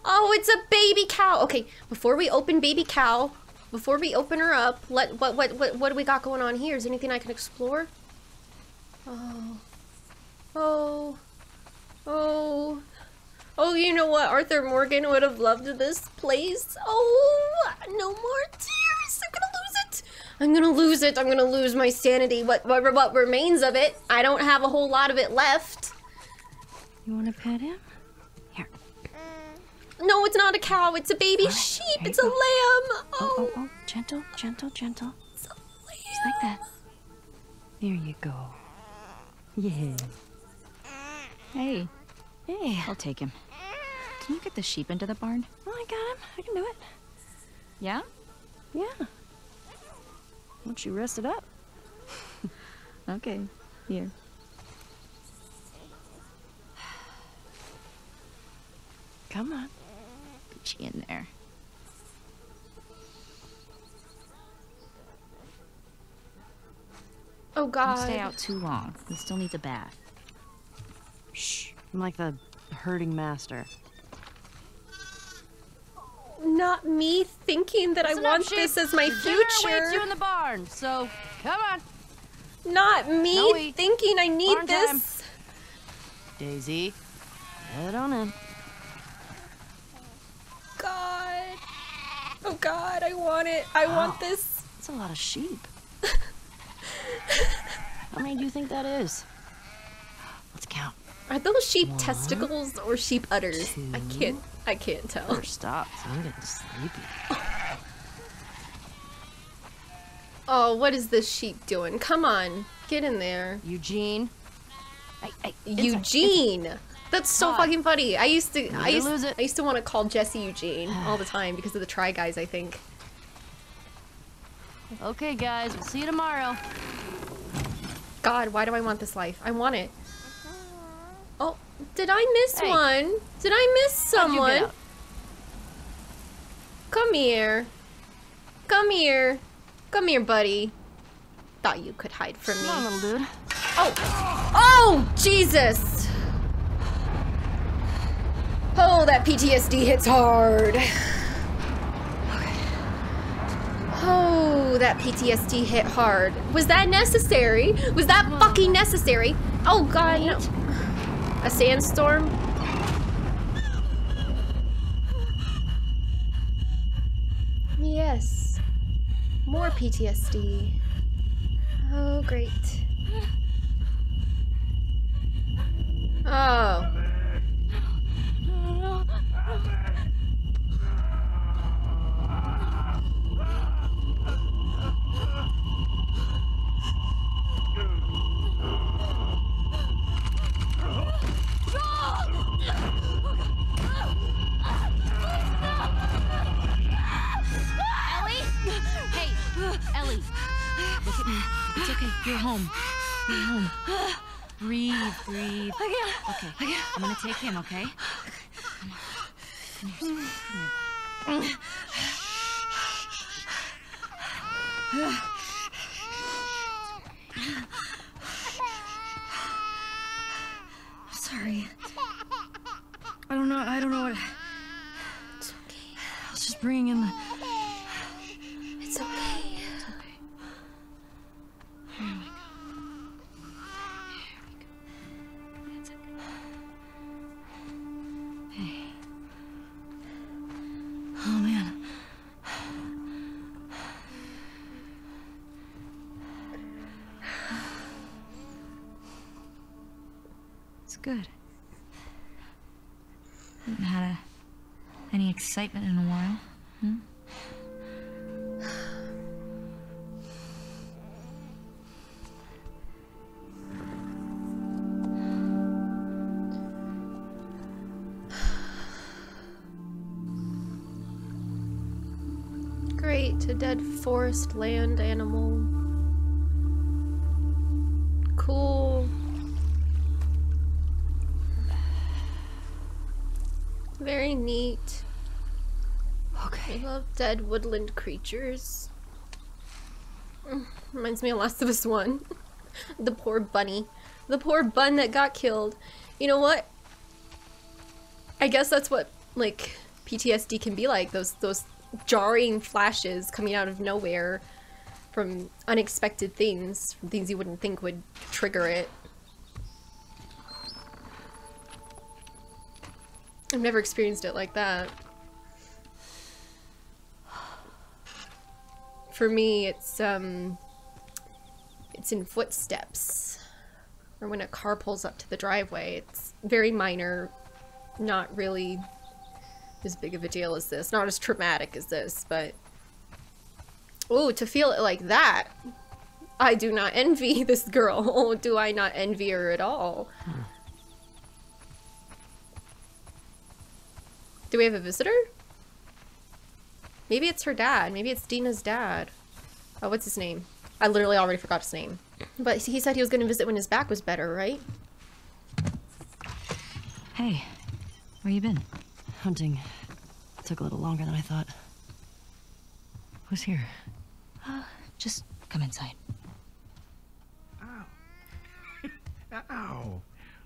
Oh, it's a baby cow. Okay, before we open baby cow, before we open her up, what do we got going on here? Is there anything I can explore? Oh. Oh. Oh. Oh, you know what? Arthur Morgan would have loved this place. Oh, no more tears. I'm gonna lose it. I'm gonna lose it. I'm gonna lose my sanity. What remains of it? I don't have a whole lot of it left. You wanna pet him? No, it's not a cow. It's a baby sheep. It's a lamb. Oh. Oh, gentle, gentle, gentle. It's a lamb. Just like that. There you go. Yeah. Hey. Hey. I'll take him. Can you get the sheep into the barn? Oh, I got him. I can do it. Yeah? Yeah. Once you rest it up. Okay. Here. Come on. She in there. Oh God. Don't stay out too long. We still need a bath. Shh. I'm like the herding master. Not me thinking that I want this as my future. Waits you in the barn, so come on. Not me thinking I need this. Daisy, head on in. God. Oh God, I want it. I want this. That's a lot of sheep. How many do you think that is? Let's count. Are those sheep testicles or sheep udders? I can't tell. Or stop. I'm getting sleepy. Oh, what is this sheep doing? Come on, get in there, Eugene. Eugene. That's so fucking funny. I used to want to call Jesse Eugene all the time because of the Try Guys, I think. Okay, guys, we'll see you tomorrow. God, why do I want this life? I want it. Oh, did I miss one? Did I miss someone? Come here. Come here. Come here, buddy. Thought you could hide from me. Come on, little dude. Oh. Oh, Jesus. Oh, that PTSD hits hard. Oh, that PTSD hit hard. Was that necessary? Was that fucking necessary? Oh, God, no. A sandstorm? Yes. More PTSD. Oh, great. Oh. Ellie, look at me. It's okay. You're home. You're home. Breathe. Okay. I'm gonna take him. Okay. Come here. Come here. I'm sorry. I don't know what. It's okay. I was just bringing him. It's okay. Here we go. That's okay. Hey. Oh man. It's good. I haven't had any excitement in a while. Hmm? Great, a dead forest land animal. Cool. Very neat. Okay. I love dead woodland creatures. Reminds me of Last of Us 1. The poor bunny. The poor bun that got killed. You know what? I guess that's what, like, PTSD can be like. Those jarring flashes coming out of nowhere from unexpected things, from things you wouldn't think would trigger it. I've never experienced it like that. For me, it's in footsteps, or when a car pulls up to the driveway. It's very minor, not really as big of a deal as this, not as traumatic as this, but oh, to feel it like that, I do not envy this girl. Oh, do I not envy her at all? Do we have a visitor? Maybe it's her dad. Maybe it's Dina's dad. Oh, what's his name? I literally already forgot his name. But he said he was gonna visit when his back was better, right? Hey, where you been? Hunting. It took a little longer than I thought. Who's here? Just come inside. Ow.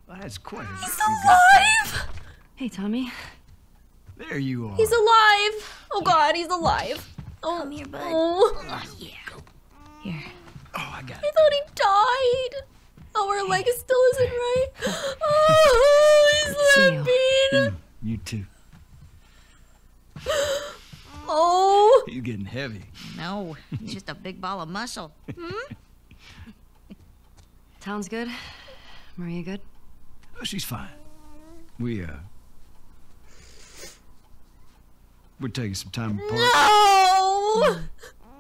That's quite a... He's alive! Hey, Tommy. There you are. He's alive! Oh God, he's alive. Oh, come here, bud. Oh, yeah. Here. Oh, I got it. I thought he died. Oh, our leg still isn't right. Oh, he's limping. You too. Oh. He's getting heavy. No, he's just a big ball of muscle. Hmm? Town's good. Maria good? Oh, she's fine. We're taking some time apart. No!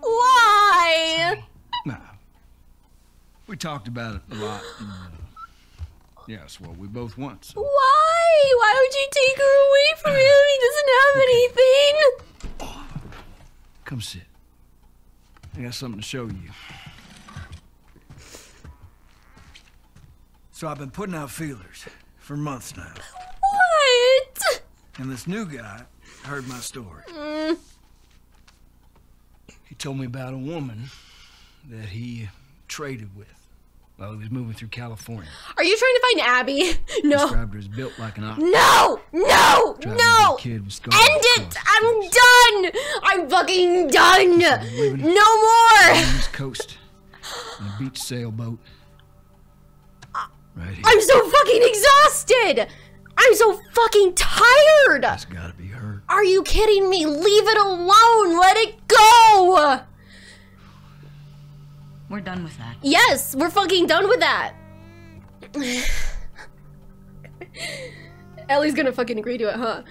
Why? Sorry. No. We talked about it a lot. Yes, well, we both want some. Why? Why would you take her away from him? He doesn't have anything. Oh. Come sit. I got something to show you. So I've been putting out feelers for months now. What? And this new guy heard my story. Mm. He told me about a woman that he traded with while he was moving through California. Are you trying to find Abby? No. Described her as built like an ox. No! No! No! End it! I'm done! I'm fucking done! No more! On this coast, on a beach sailboat. Right here. I'm so fucking exhausted! I'm so fucking tired! That's gotta be her. Are you kidding me? Leave it alone! Let it go! We're done with that. Yes, we're fucking done with that. Ellie's gonna fucking agree to it, huh?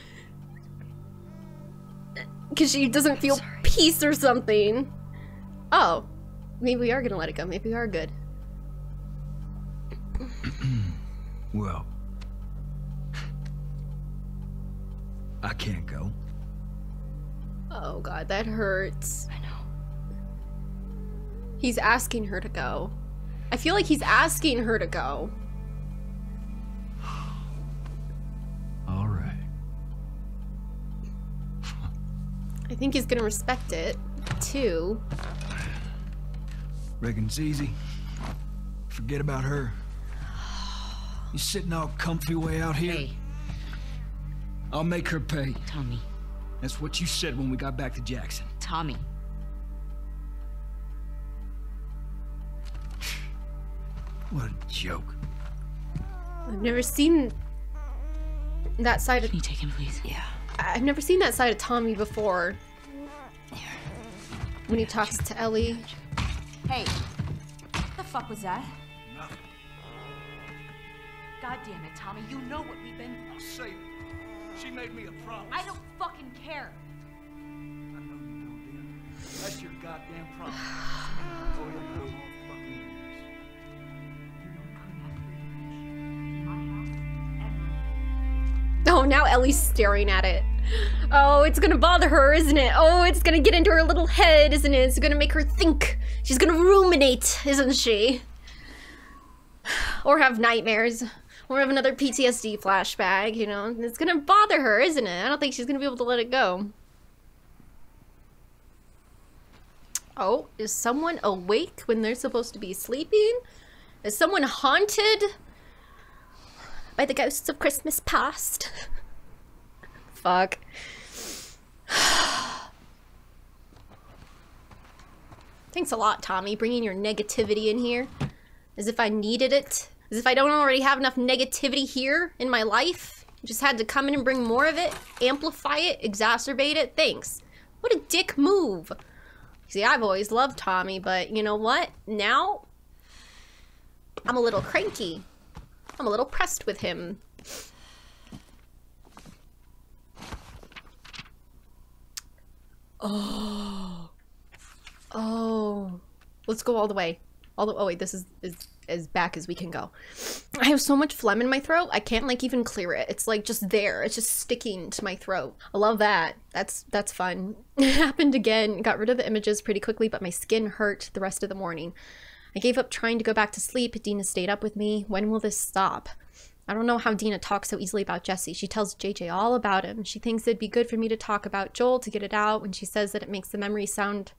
Because she doesn't feel peace or something. Oh. Maybe we are gonna let it go. Maybe we are good. Well... I can't go. Oh God, that hurts. I know. He's asking her to go. I feel like he's asking her to go. All right. I think he's gonna respect it, too. Reckon it's easy. Forget about her. You sitting all comfy way out here? Hey. I'll make her pay. Tommy. That's what you said when we got back to Jackson. Tommy. What a joke. I've never seen that side of... Can you take him, please? Yeah. I've never seen that side of Tommy before. Yeah. When he talks to Ellie. Hey. What the fuck was that? Nothing. God damn it, Tommy. You know what we've been... I'll save you. She made me a promise. I don't fucking care. I know you don't, Dina. That's your goddamn promise. Oh, yeah, no. Oh, now Ellie's staring at it. Oh, it's gonna bother her, isn't it? Oh, it's gonna get into her little head, isn't it? It's gonna make her think. She's gonna ruminate, isn't she? Or have nightmares. Or have another PTSD flashback, you know? It's gonna bother her, isn't it? I don't think she's gonna be able to let it go. Oh, is someone awake when they're supposed to be sleeping? Is someone haunted? By the ghosts of Christmas past. Fuck. Thanks a lot, Tommy, bringing your negativity in here. As if I needed it. As if I don't already have enough negativity here in my life. I just had to come in and bring more of it. Amplify it. Exacerbate it. Thanks. What a dick move. See, I've always loved Tommy, but you know what? Now, I'm a little cranky. I'm a little pressed with him. Oh. Oh. Let's go all the way. All the- oh wait, this is as back as we can go. I have so much phlegm in my throat, I can't like even clear it. It's like just there. It's just sticking to my throat. I love that. That's fun. It happened again. Got rid of the images pretty quickly, but my skin hurt the rest of the morning. I gave up trying to go back to sleep. Dina stayed up with me. When will this stop? I don't know how Dina talks so easily about Jesse. She tells JJ all about him. She thinks it'd be good for me to talk about Joel to get it out when she says that it makes the memory sound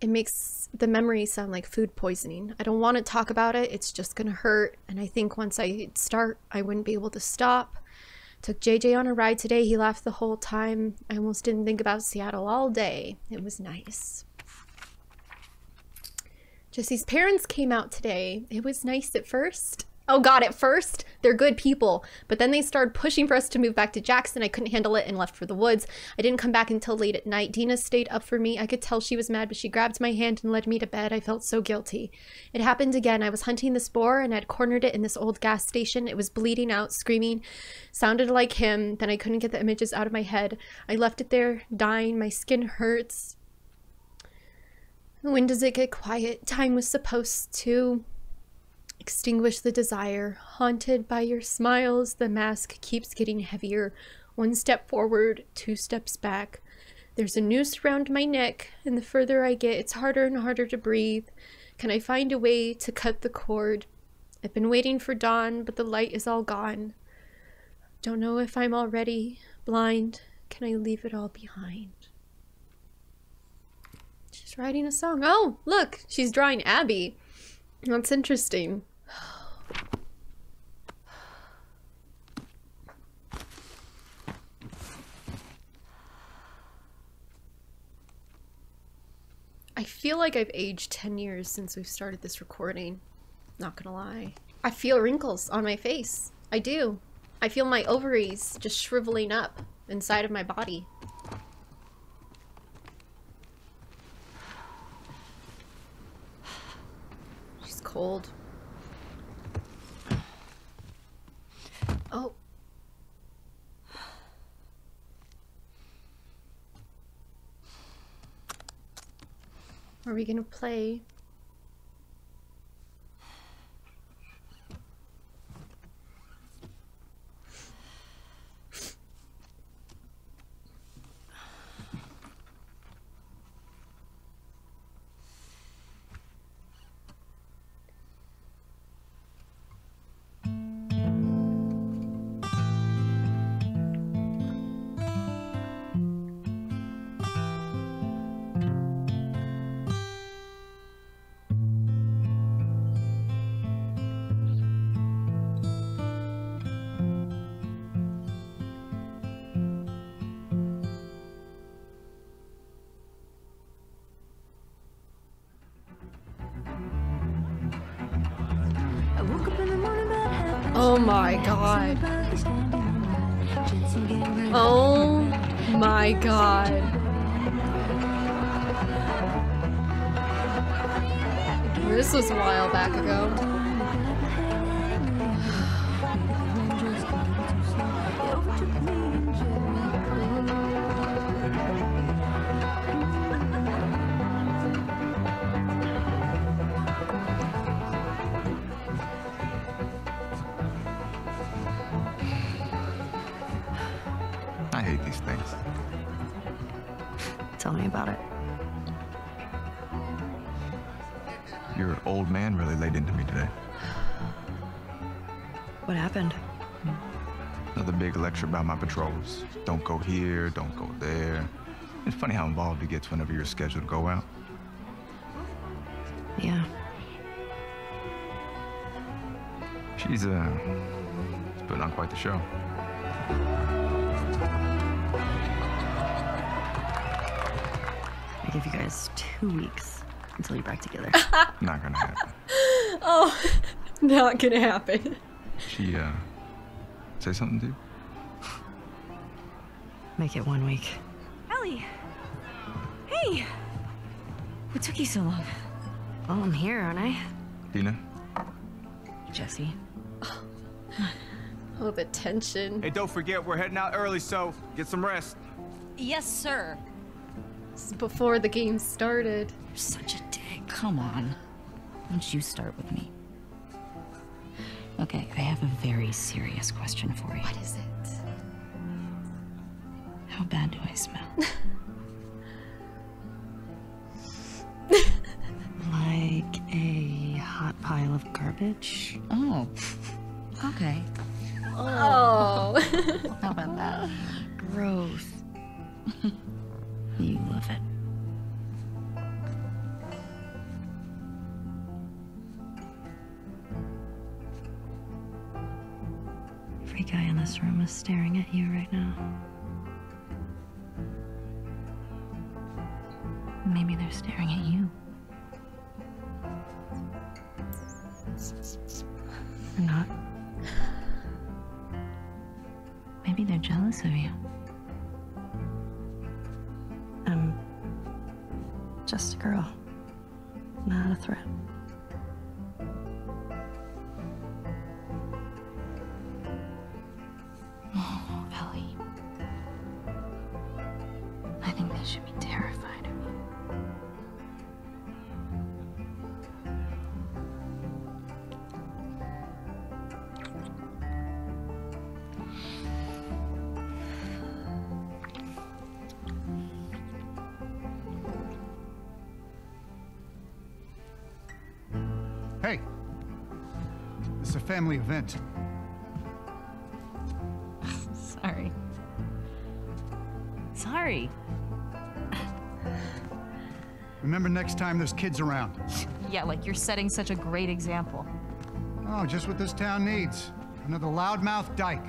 like food poisoning. I don't want to talk about it. It's just gonna hurt. And I think once I start, I wouldn't be able to stop. Took JJ on a ride today. He laughed the whole time. I almost didn't think about Seattle all day. It was nice. Jesse's parents came out today. It was nice at first. Oh God, at first, they're good people. But then they started pushing for us to move back to Jackson. I couldn't handle it and left for the woods. I didn't come back until late at night. Dina stayed up for me. I could tell she was mad, but she grabbed my hand and led me to bed. I felt so guilty. It happened again. I was hunting this boar and I'd cornered it in this old gas station. It was bleeding out, screaming. Sounded like him. Then I couldn't get the images out of my head. I left it there, dying. My skin hurts. When does it get quiet? Time was supposed to extinguish the desire. Haunted by your smiles, the mask keeps getting heavier. One step forward, two steps back. There's a noose around my neck, and the further I get, it's harder and harder to breathe. Can I find a way to cut the cord? I've been waiting for dawn, but the light is all gone. Don't know if I'm already blind. Can I leave it all behind? She's writing a song. Oh, look, she's drawing Abby. That's interesting. I feel like I've aged 10 years since we've started this recording. Not gonna lie. I feel wrinkles on my face. I do. I feel my ovaries just shriveling up inside of my body. Cold. Oh. Are we gonna play? Oh my God. Oh my God. This was a while back ago. About my patrols. Don't go here, don't go there. It's funny how involved it gets whenever you're scheduled to go out. Yeah. She's putting on quite the show. I give you guys 2 weeks until you're back together. Not gonna happen. Oh, not gonna happen. She say something, dude? Make it 1 week. Ellie! Hey! What took you so long? Well, I'm here, aren't I? Dina? Jesse. Oh, the tension. Hey, don't forget, we're heading out early, so get some rest. Yes, sir. This is before the game started. You're such a dick. Come on. Why don't you start with me? Okay, I have a very serious question for you. What is it? How bad do I smell? Like a hot pile of garbage? Oh, okay. Oh. How about that? Gross. You love it. Every guy in this room is staring at you right now. Maybe they're staring at you. Or not. Maybe they're jealous of you. I'm just a girl, not a threat. Oh, Ellie. I think they should be terrified of you. Family event. Sorry. Sorry. Remember next time there's kids around. Yeah, like you're setting such a great example. Oh, just what this town needs. Another loudmouth dyke.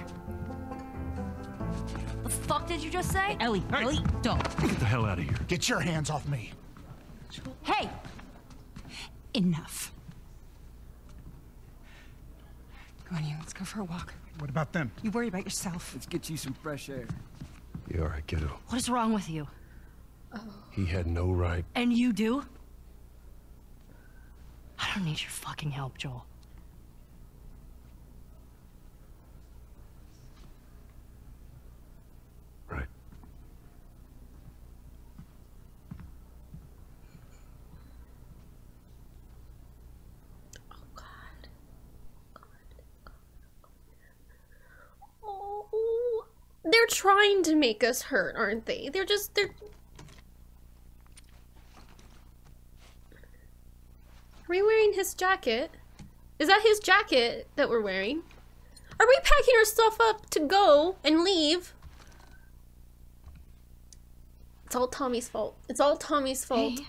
The fuck did you just say? Ellie, hey. Ellie, don't. Get the hell out of here. Get your hands off me. Hey! Enough. Let's go for a walk. What about them? You worry about yourself. Let's get you some fresh air. You alright, kiddo? What is wrong with you? Oh. He had no right. And you do? I don't need your fucking help, Joel. Right. They're trying to make us hurt, aren't they? They're... Are we wearing his jacket? Is that his jacket that we're wearing? Are we packing our stuff up to go and leave? It's all Tommy's fault. It's all Tommy's fault. Hey.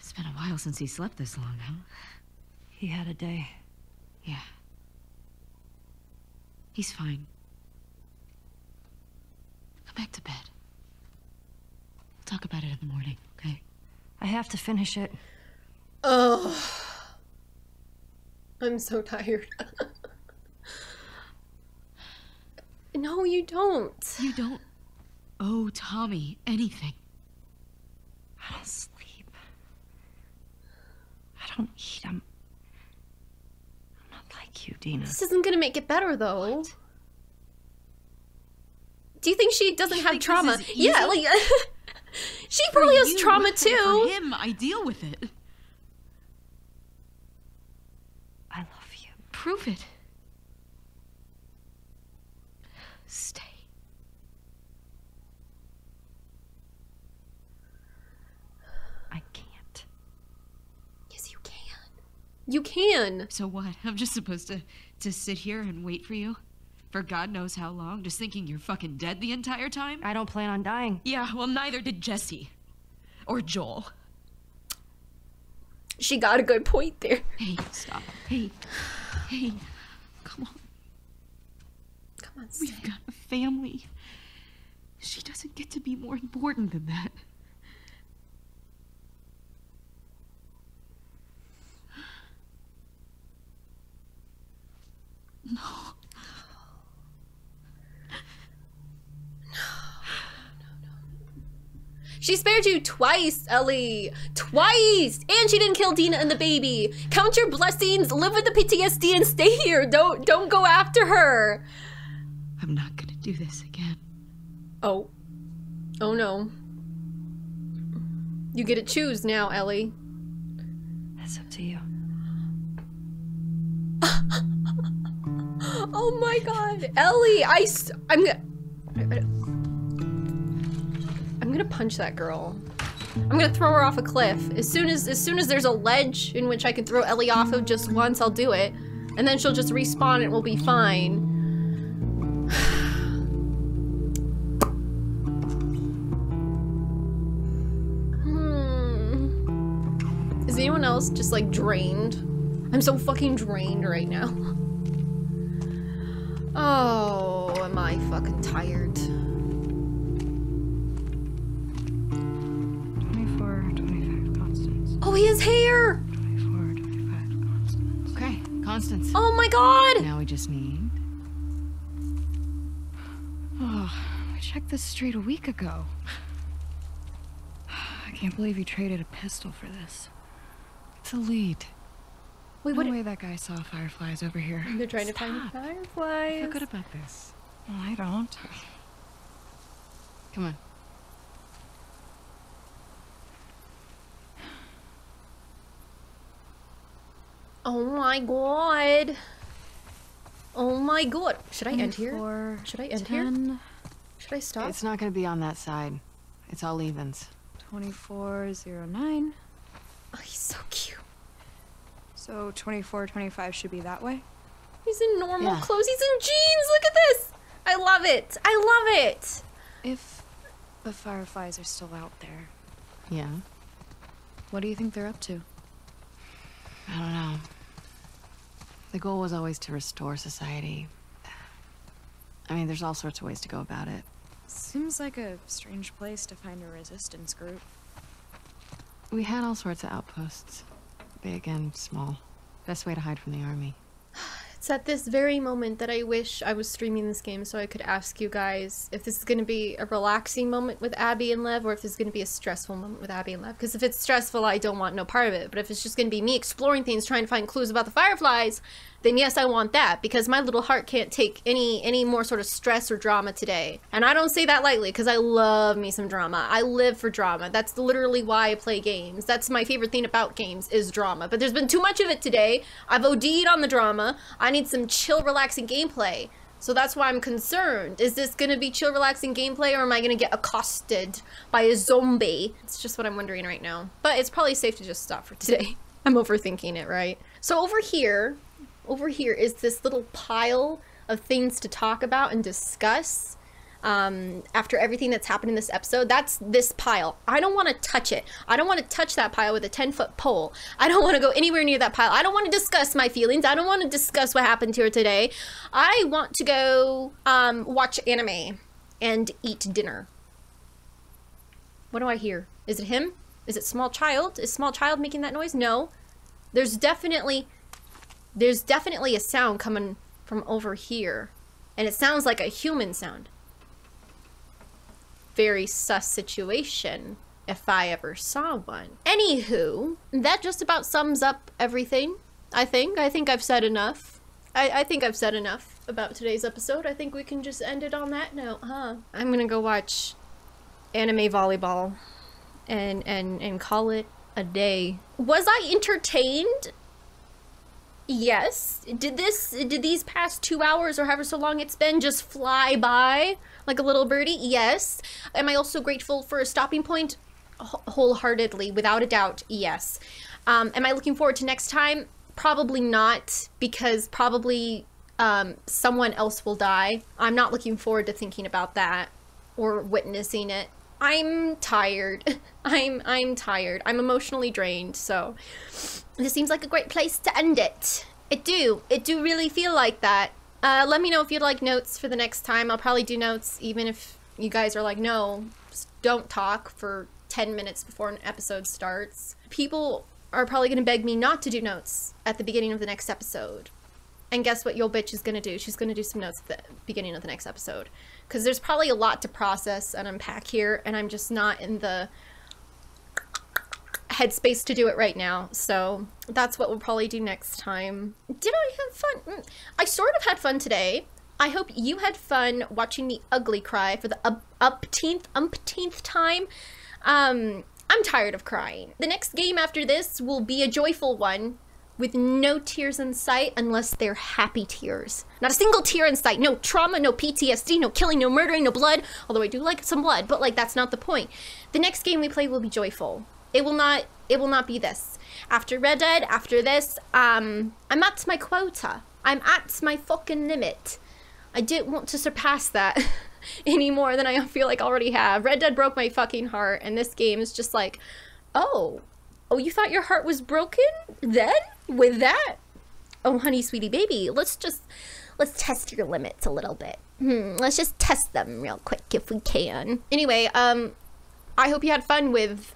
It's been a while since he slept this long, huh? He had a day. Yeah. He's fine. Go back to bed. We'll talk about it in the morning, okay? I have to finish it. Oh. I'm so tired. No, you don't. You don't owe Tommy anything. I don't sleep. I don't eat. I'm not like you, Dina. This isn't gonna make it better, though. What? Do you think she doesn't have trauma? Yeah, like she probably has trauma too. For him, I deal with it. I love you. Prove it. Stay. I can't. You can. So what? I'm just supposed to sit here and wait for you? For God knows how long, just thinking you're fucking dead the entire time? I don't plan on dying. Yeah, well, neither did Jesse. Or Joel. She got a good point there. Hey, stop. Hey. Hey. Come on. Come on, stay. We've got a family. She doesn't get to be more important than that. No. No. She spared you twice, Ellie. Twice! And she didn't kill Dina and the baby. Count your blessings, live with the PTSD, and stay here. Don't go after her. I'm not gonna do this again. Oh. Oh no. You get to choose now, Ellie. That's up to you. Oh my god, Ellie, I'm gonna punch that girl. I'm gonna throw her off a cliff. As soon as there's a ledge in which I can throw Ellie off of just once, I'll do it. And then she'll just respawn and we'll be fine. Is anyone else just like drained? I'm so fucking drained right now. Oh, am I fucking tired. 24, 25, Constance. Oh, he has hair! 24, 25, Constance. Okay, Constance. Oh my god! Now we just need... Oh, I checked this street a week ago. I can't believe you traded a pistol for this. It's a lead. Wait, what? No way that guy saw fireflies over here. They're trying to find fireflies. I feel good about this. Well, I don't. Come on. Oh my god. Oh my god. Should I end here? Should I end here? Should I stop? It's not going to be on that side. It's all evens. 2409. Oh, he's so cute. So 24, 25 should be that way? He's in normal clothes. He's in jeans. Look at this. I love it. I love it. If the fireflies are still out there. Yeah. What do you think they're up to? I don't know. The goal was always to restore society. I mean, there's all sorts of ways to go about it. Seems like a strange place to find a resistance group. We had all sorts of outposts, big and small. Best way to hide from the army. It's at this very moment that I wish I was streaming this game so I could ask you guys if this is going to be a relaxing moment with Abby and Lev or if it's going to be a stressful moment with Abby and Lev. Because if it's stressful, I don't want no part of it. But if it's just going to be me exploring things, trying to find clues about the fireflies, then yes, I want that. Because my little heart can't take any more sort of stress or drama today. And I don't say that lightly because I love me some drama. I live for drama. That's literally why I play games. That's my favorite thing about games is drama. But there's been too much of it today. I've OD'd on the drama. I need some chill, relaxing gameplay. So that's why I'm concerned. Is this gonna be chill, relaxing gameplay or am I gonna get accosted by a zombie? It's just what I'm wondering right now. But it's probably safe to just stop for today. I'm overthinking it, right? So over here is this little pile of things to talk about and discuss after everything that's happened in this episode. That's this pile. I don't want to touch it. I don't want to touch that pile with a 10-foot pole. I don't want to go anywhere near that pile. I don't want to discuss my feelings. I don't want to discuss what happened here today. I want to go watch anime and eat dinner. What do I hear? Is it him? Is it small child? Is small child making that noise? No. There's definitely a sound coming from over here. And it sounds like a human sound. Very sus situation, if I ever saw one. Anywho, that just about sums up everything, I think. I think I've said enough. I think I've said enough about today's episode. I think we can just end it on that note, huh? I'm gonna go watch anime volleyball and call it a day. Was I entertained? Yes. Did these past 2 hours or however so long it's been just fly by like a little birdie? Yes. Am I also grateful for a stopping point? Wholeheartedly, without a doubt, yes. Am I looking forward to next time? Probably not, because probably someone else will die. I'm not looking forward to thinking about that or witnessing it. I'm tired. I'm tired. I'm emotionally drained, so this seems like a great place to end it. It do really feel like that. Let me know if you'd like notes for the next time. I'll probably do notes even if you guys are like, no, don't talk for 10 minutes before an episode starts. People are probably gonna beg me not to do notes at the beginning of the next episode. And guess what your bitch is gonna do? She's gonna do some notes at the beginning of the next episode. Because there's probably a lot to process and unpack here, and I'm just not in the headspace to do it right now. So that's what we'll probably do next time. Did I have fun? I sort of had fun today. I hope you had fun watching me ugly cry for the umpteenth time. I'm tired of crying. The next game after this will be a joyful one. with no tears in sight unless they're happy tears. Not a single tear in sight. No trauma, no PTSD, no killing, no murdering, no blood. Although I do like some blood, but like that's not the point. The next game we play will be joyful. It will not be this. After Red Dead, after this, I'm at my quota. I'm at my fucking limit. I didn't want to surpass that any more than I feel like I already have. Red Dead broke my fucking heart, and this game is just like, oh, you thought your heart was broken then with that? Oh, honey, sweetie, baby, let's test your limits a little bit. Let's just test them real quick if we can. Anyway, I hope you had fun with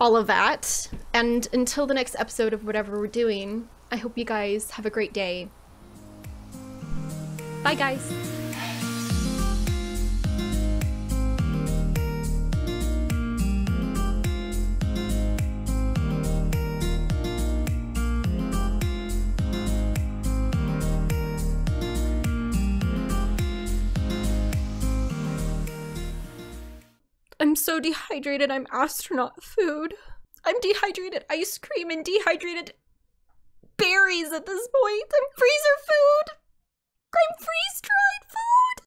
all of that, and until the next episode of whatever we're doing, I hope you guys have a great day. Bye, guys. I'm so dehydrated, I'm astronaut food. I'm dehydrated ice cream and dehydrated berries at this point. I'm freezer food. I'm freeze-dried food.